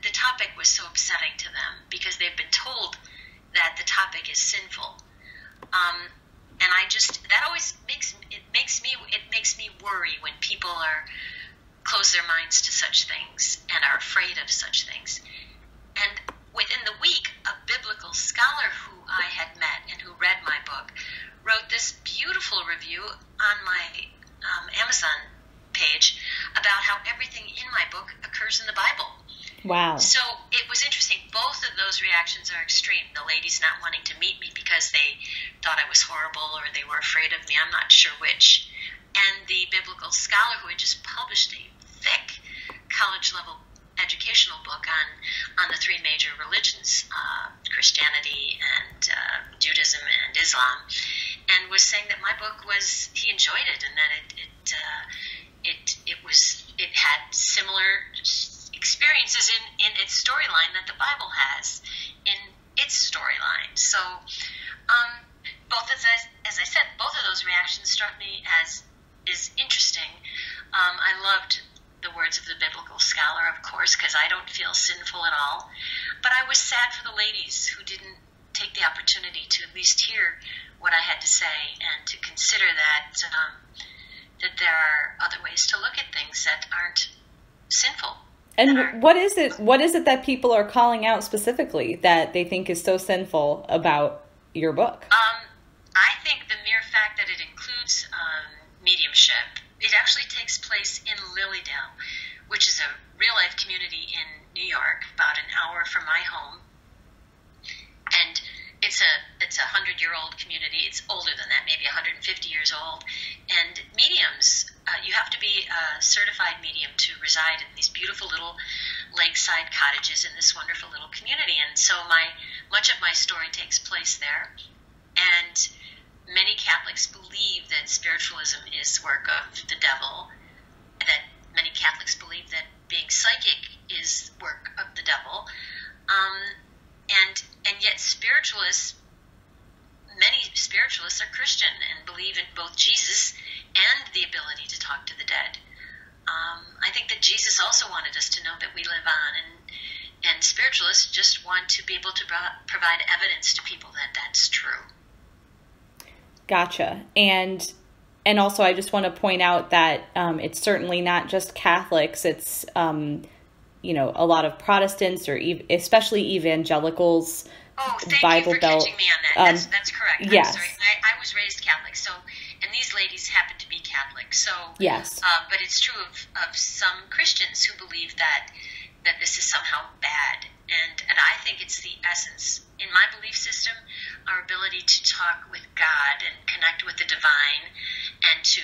The topic was so upsetting to them because they've been told that the topic is sinful. And I just, that always makes me worry when people close their minds to such things and are afraid of such things. And within the week, a biblical scholar who I had met and who read my book wrote this beautiful review on my Amazon page about how everything in my book occurs in the Bible. Wow. So it was interesting. Both of those reactions are extreme. The ladies not wanting to meet me because they thought I was horrible or they were afraid of me. I'm not sure which. And the biblical scholar who had just published a thick college-level educational book on the three major religions, Christianity and Judaism and Islam, and was saying that my book was, he enjoyed it, and that it had similar experiences in its storyline that the Bible has in its storyline. So, both as I said, both of those reactions struck me as interesting. I loved the words of the biblical scholar, of course, because I don't feel sinful at all. But I was sad for the ladies who didn't take the opportunity to at least hear what I had to say and to consider that there are other ways to look at things that aren't sinful. And what is it? What is it that people are calling out specifically that they think is so sinful about your book? I think the mere fact that it includes mediumship. It actually takes place in Lilydale, which is a real-life community in New York, about an hour from my home. And it's a 100-year-old community. It's older than that, maybe 150 years old. And mediums, you have to be a certified medium to reside in these beautiful little lakeside cottages in this wonderful little community. And so much of my story takes place there. And many Catholics believe that spiritualism is work of the devil, that many Catholics believe that being psychic is work of the devil, and yet many spiritualists are Christian and believe in both Jesus and the ability to talk to the dead. I think that Jesus also wanted us to know that we live on, and spiritualists just want to be able to provide evidence to people that that's true. Gotcha. And also I just want to point out that it's certainly not just Catholics. It's, a lot of Protestants or especially evangelicals. Oh, thank you for catching me on that. That's correct. Yes. I'm sorry. I was raised Catholic. So, and these ladies happen to be Catholic. So, yes. But it's true of some Christians who believe that this is somehow bad. And I think it's the essence. In my belief system, our ability to talk with God and connect with the divine and to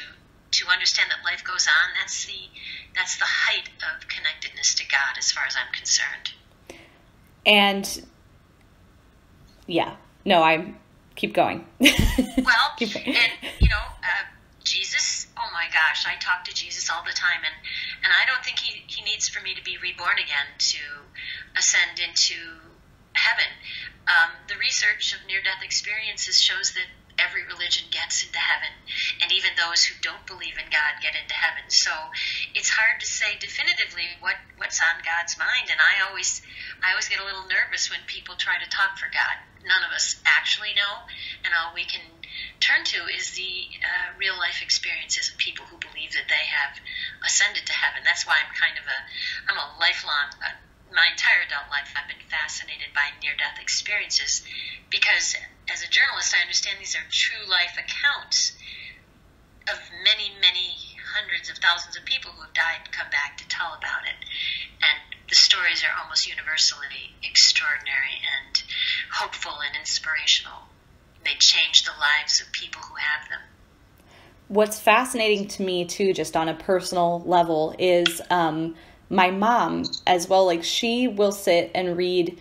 understand that life goes on, that's the height of connectedness to God as far as I'm concerned. And, yeah. No, keep going. Well, keep going. And, Jesus, oh my gosh, I talk to Jesus all the time, and I don't think he needs for me to be reborn again to ascend into heaven. The research of near-death experiences shows that every religion gets into heaven, and even those who don't believe in God get into heaven. So it's hard to say definitively what's on God's mind, and I always get a little nervous when people try to talk for God. None of us actually know, and all we can turn to is the real-life experiences of people who believe that they have ascended to heaven. That's why I'm a lifelong, my entire adult life, I've been fascinated by near-death experiences, because as a journalist, I understand these are true-life accounts of many, many hundreds of thousands of people who have died and come back to tell about it. And the stories are almost universally extraordinary and hopeful and inspirational. They change the lives of people who have them. What's fascinating to me, too, just on a personal level, is my mom as well. Like, she will sit and read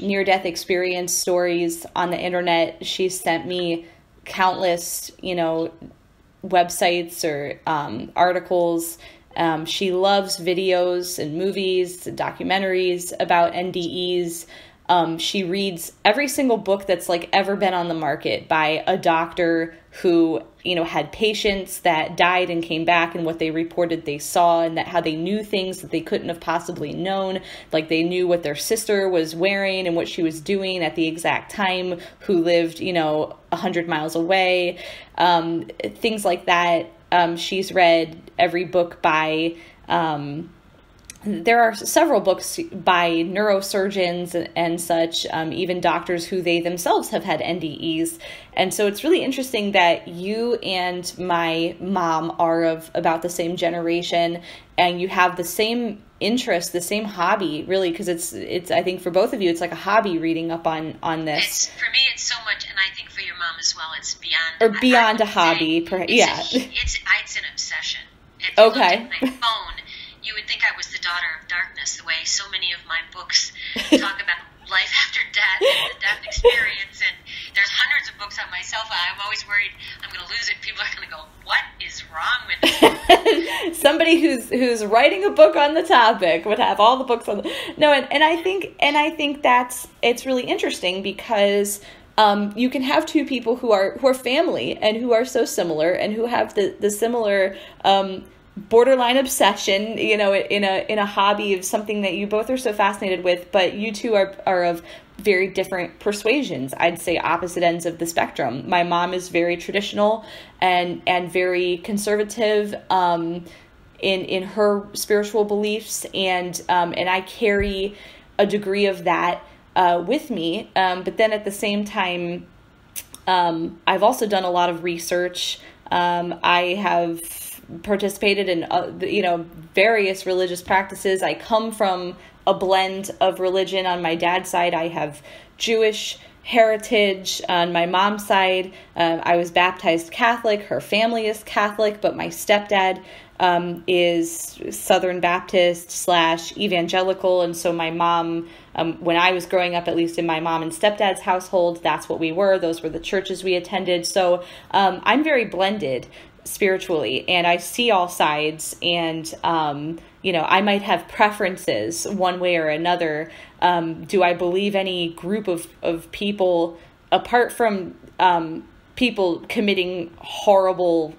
near-death experience stories on the internet. She sent me countless, websites or articles. She loves videos and movies and documentaries about NDEs. She reads every single book that's ever been on the market by a doctor who, had patients that died and came back and what they reported they saw, and how they knew things that they couldn't have possibly known. Like, they knew what their sister was wearing and what she was doing at the exact time, who lived, 100 miles away, things like that. She's read every book by, there are several books by neurosurgeons and such, even doctors who they themselves have had NDEs. And so it's really interesting that you and my mom are of about the same generation, and you have the same interest, the same hobby, really, because it's I think for both of you, it's like a hobby reading up on this. For me, it's so much, and I think for your mom as well, it's beyond a hobby. It's an obsession. If you looked at my phone, you would think I was the daughter of darkness, the way so many of my books talk about life after death and the death experience. And there's hundreds of books on my cell phone. I'm always worried I'm going to lose it. People are going to go, what is wrong with you? Somebody who's writing a book on the topic would have all the books on the... No, and I think that's, it's really interesting because... you can have two people who are family and who are so similar and who have the similar borderline obsession, in a hobby of something that you both are so fascinated with, but you two are of very different persuasions. I'd say opposite ends of the spectrum. My mom is very traditional and very conservative in her spiritual beliefs, and I carry a degree of that with me. But then at the same time, I've also done a lot of research. I have participated in, various religious practices. I come from a blend of religion. On my dad's side, I have Jewish heritage. On my mom's side, I was baptized Catholic. Her family is Catholic, but my stepdad is Southern Baptist / evangelical. And so my mom, when I was growing up, at least in my mom and stepdad's household, that's what we were. Those were the churches we attended. So I'm very blended spiritually, and I see all sides, and, I might have preferences one way or another. Do I believe any group of people apart from, people committing horrible,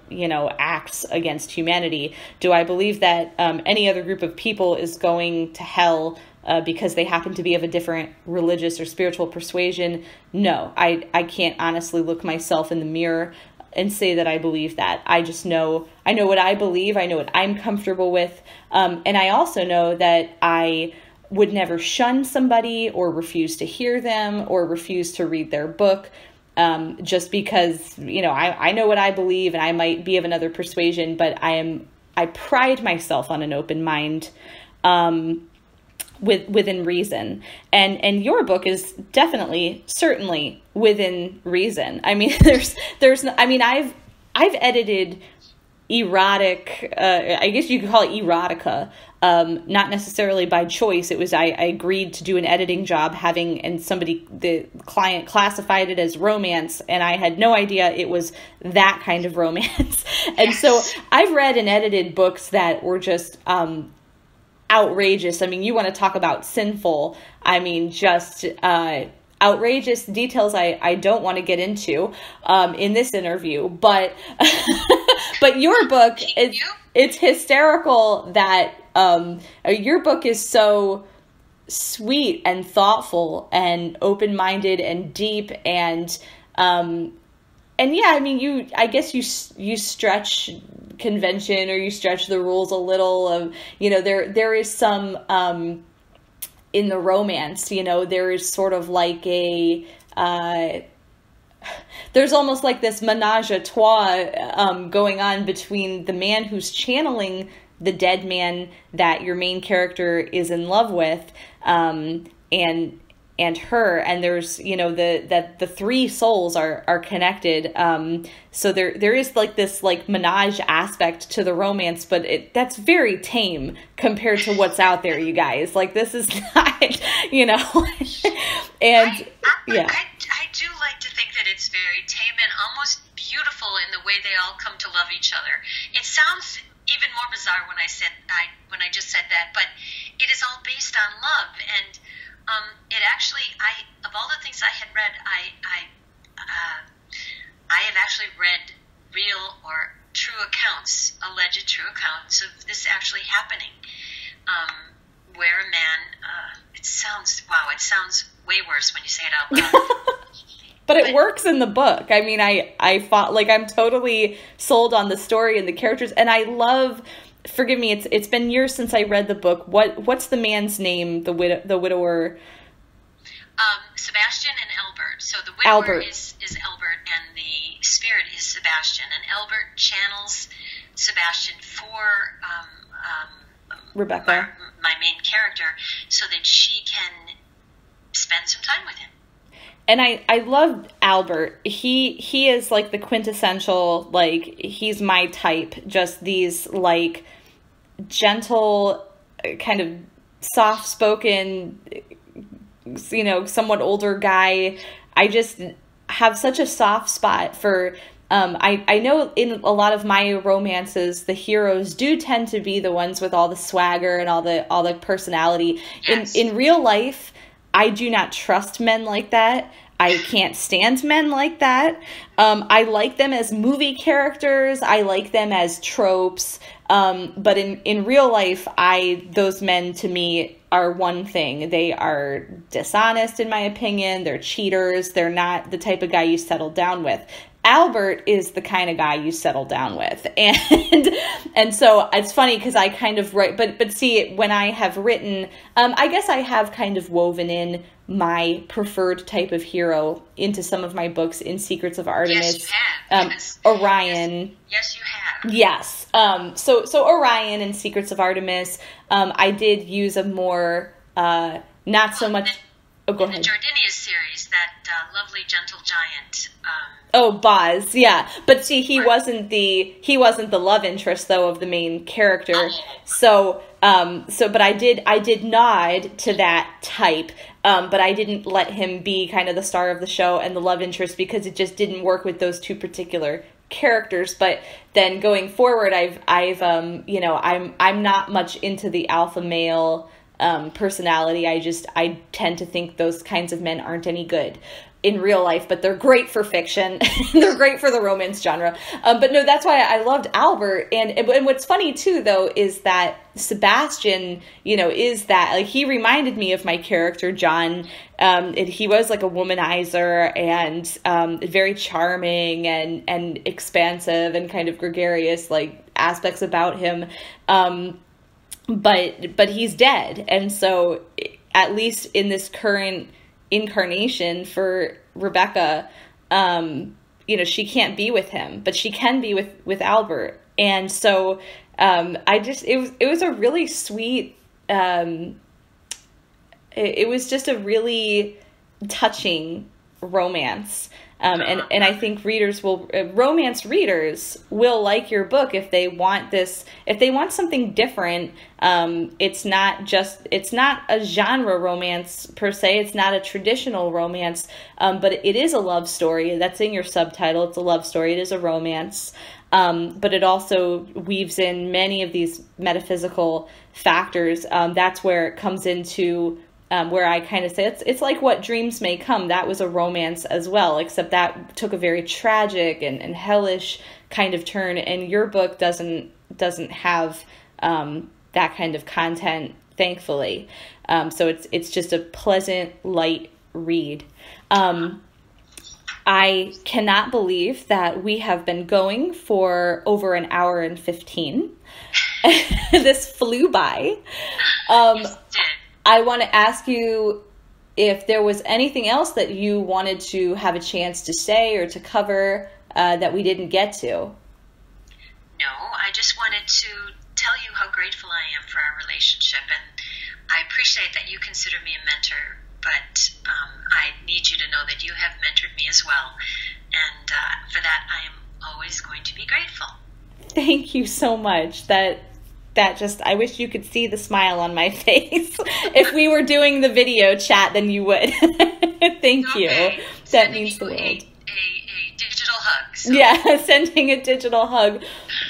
acts against humanity? Do I believe that any other group of people is going to hell because they happen to be of a different religious or spiritual persuasion? No, I can't honestly look myself in the mirror and say that I believe that. I just know, I know what I believe. I know what I'm comfortable with. And I also know that I would never shun somebody or refuse to hear them or refuse to read their book. just because, you know, I know what I believe and I might be of another persuasion, but I pride myself on an open mind, within reason. And your book is definitely, certainly within reason. I mean, I've edited erotic, I guess you could call it erotica, not necessarily by choice. It was, I agreed to do an editing job and somebody, the client, classified it as romance, and I had no idea it was that kind of romance. And yes. So I've read and edited books that were just, outrageous. I mean, you want to talk about sinful. I mean, just, outrageous details I don't want to get into in this interview, but but your book is, it's hysterical that your book is so sweet and thoughtful and open-minded and deep and yeah, I mean, I guess you stretch convention, or you stretch the rules a little of, you know, there is some in the romance, you know, there is sort of like a, there's almost like this menage a trois going on between the man who's channeling the dead man that your main character is in love with, and her, and there's, you know, the three souls are connected. So there is like this like menage aspect to the romance, but that's very tame compared to what's out there, you guys. Like, this is not, you know, I do like to think that it's very tame and almost beautiful in the way they all come to love each other. It sounds even more bizarre when I just said that, but it is all based on love. And it actually, of all the things I had read, I have actually read real or true accounts, alleged true accounts of this actually happening, where a man, it sounds way worse when you say it out loud. But it works in the book. I mean, I thought, like, I'm totally sold on the story and the characters, and I love... Forgive me, it's been years since I read the book. What's the man's name? The widower. Sebastian and Albert. So the widower is Albert, and the spirit is Sebastian. And Albert channels Sebastian for Rebecca, my main character, so that she can spend some time with him. And I love Albert. He is like the quintessential, like, he's my type. Just these like gentle, kind of soft-spoken, you know, somewhat older guy. I just have such a soft spot for, I know in a lot of my romances, the heroes do tend to be the ones with all the swagger and all the personality. Yes. In real life, I do not trust men like that. I can't stand men like that. I like them as movie characters. I like them as tropes. But in real life, those men to me are one thing. They are dishonest, in my opinion. They're cheaters. They're not the type of guy you settle down with. Albert is the kind of guy you settle down with. And so it's funny because I kind of write, but see, when I have written, I guess I have kind of woven in my preferred type of hero into some of my books, in Secrets of Artemis. Yes, you have. Yes. Orion. Yes, you have. Yes. So Orion and Secrets of Artemis, I did use a more, not so much. Oh, go ahead. The Jordania series, that lovely gentle giant. Boz, yeah. But see, he wasn't the love interest though of the main character. So but I did nod to that type, but I didn't let him be kind of the star of the show and the love interest, because it just didn't work with those two particular characters. But then going forward, I've you know, I'm not much into the alpha male personality. I tend to think those kinds of men aren't any good in real life, but they're great for fiction. They're great for the romance genre. But no, that's why I loved Albert. And what's funny too, though, is that Sebastian, you know, is that, like, he reminded me of my character, John. And he was like a womanizer and, very charming and expansive and kind of gregarious, like, aspects about him. But he's dead. And so at least in this current incarnation for Rebecca, you know, she can't be with him, but she can be with Albert. And so it was a really sweet, it was just a really touching romance. And I think romance readers will like your book if they want this, if they want something different. It's not a genre romance per se. It's not a traditional romance, but it is a love story. That's in your subtitle. It's a love story. It is a romance. But it also weaves in many of these metaphysical factors. That's where it comes into where I kind of say it's like What Dreams May Come. That was a romance as well, except that took a very tragic and hellish kind of turn. And your book doesn't have that kind of content, thankfully. So it's just a pleasant, light read. I cannot believe that we have been going for over an hour and 15. This flew by. I want to ask you if there was anything else that you wanted to have a chance to say or to cover that we didn't get to. No, I just wanted to tell you how grateful I am for our relationship, and I appreciate that you consider me a mentor, but I need you to know that you have mentored me as well, and for that I am always going to be grateful. Thank you so much. That just, I wish you could see the smile on my face. If we were doing the video chat, then you would. Thank you. That means the world. A digital hug. So. Yeah, sending a digital hug.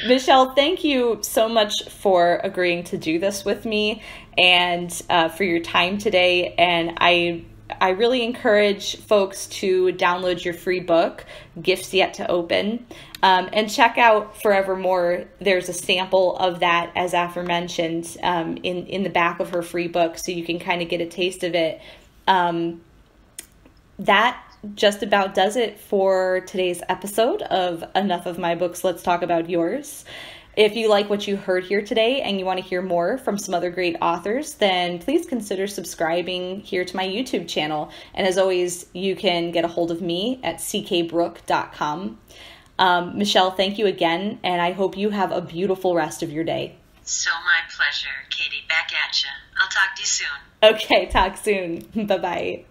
Michele, thank you so much for agreeing to do this with me and for your time today. And I really encourage folks to download your free book, Gifts Yet to Open, and check out Forever More. There's a sample of that, as aforementioned, in the back of her free book, so you can kind of get a taste of it. That just about does it for today's episode of Enough of My Books, Let's Talk About Yours. If you like what you heard here today and you want to hear more from some other great authors, then please consider subscribing here to my YouTube channel. And as always, you can get a hold of me at ckbrooke.com. Michele, thank you again, and I hope you have a beautiful rest of your day. So my pleasure, Katie. Back at you. I'll talk to you soon. Okay, talk soon. Bye-bye.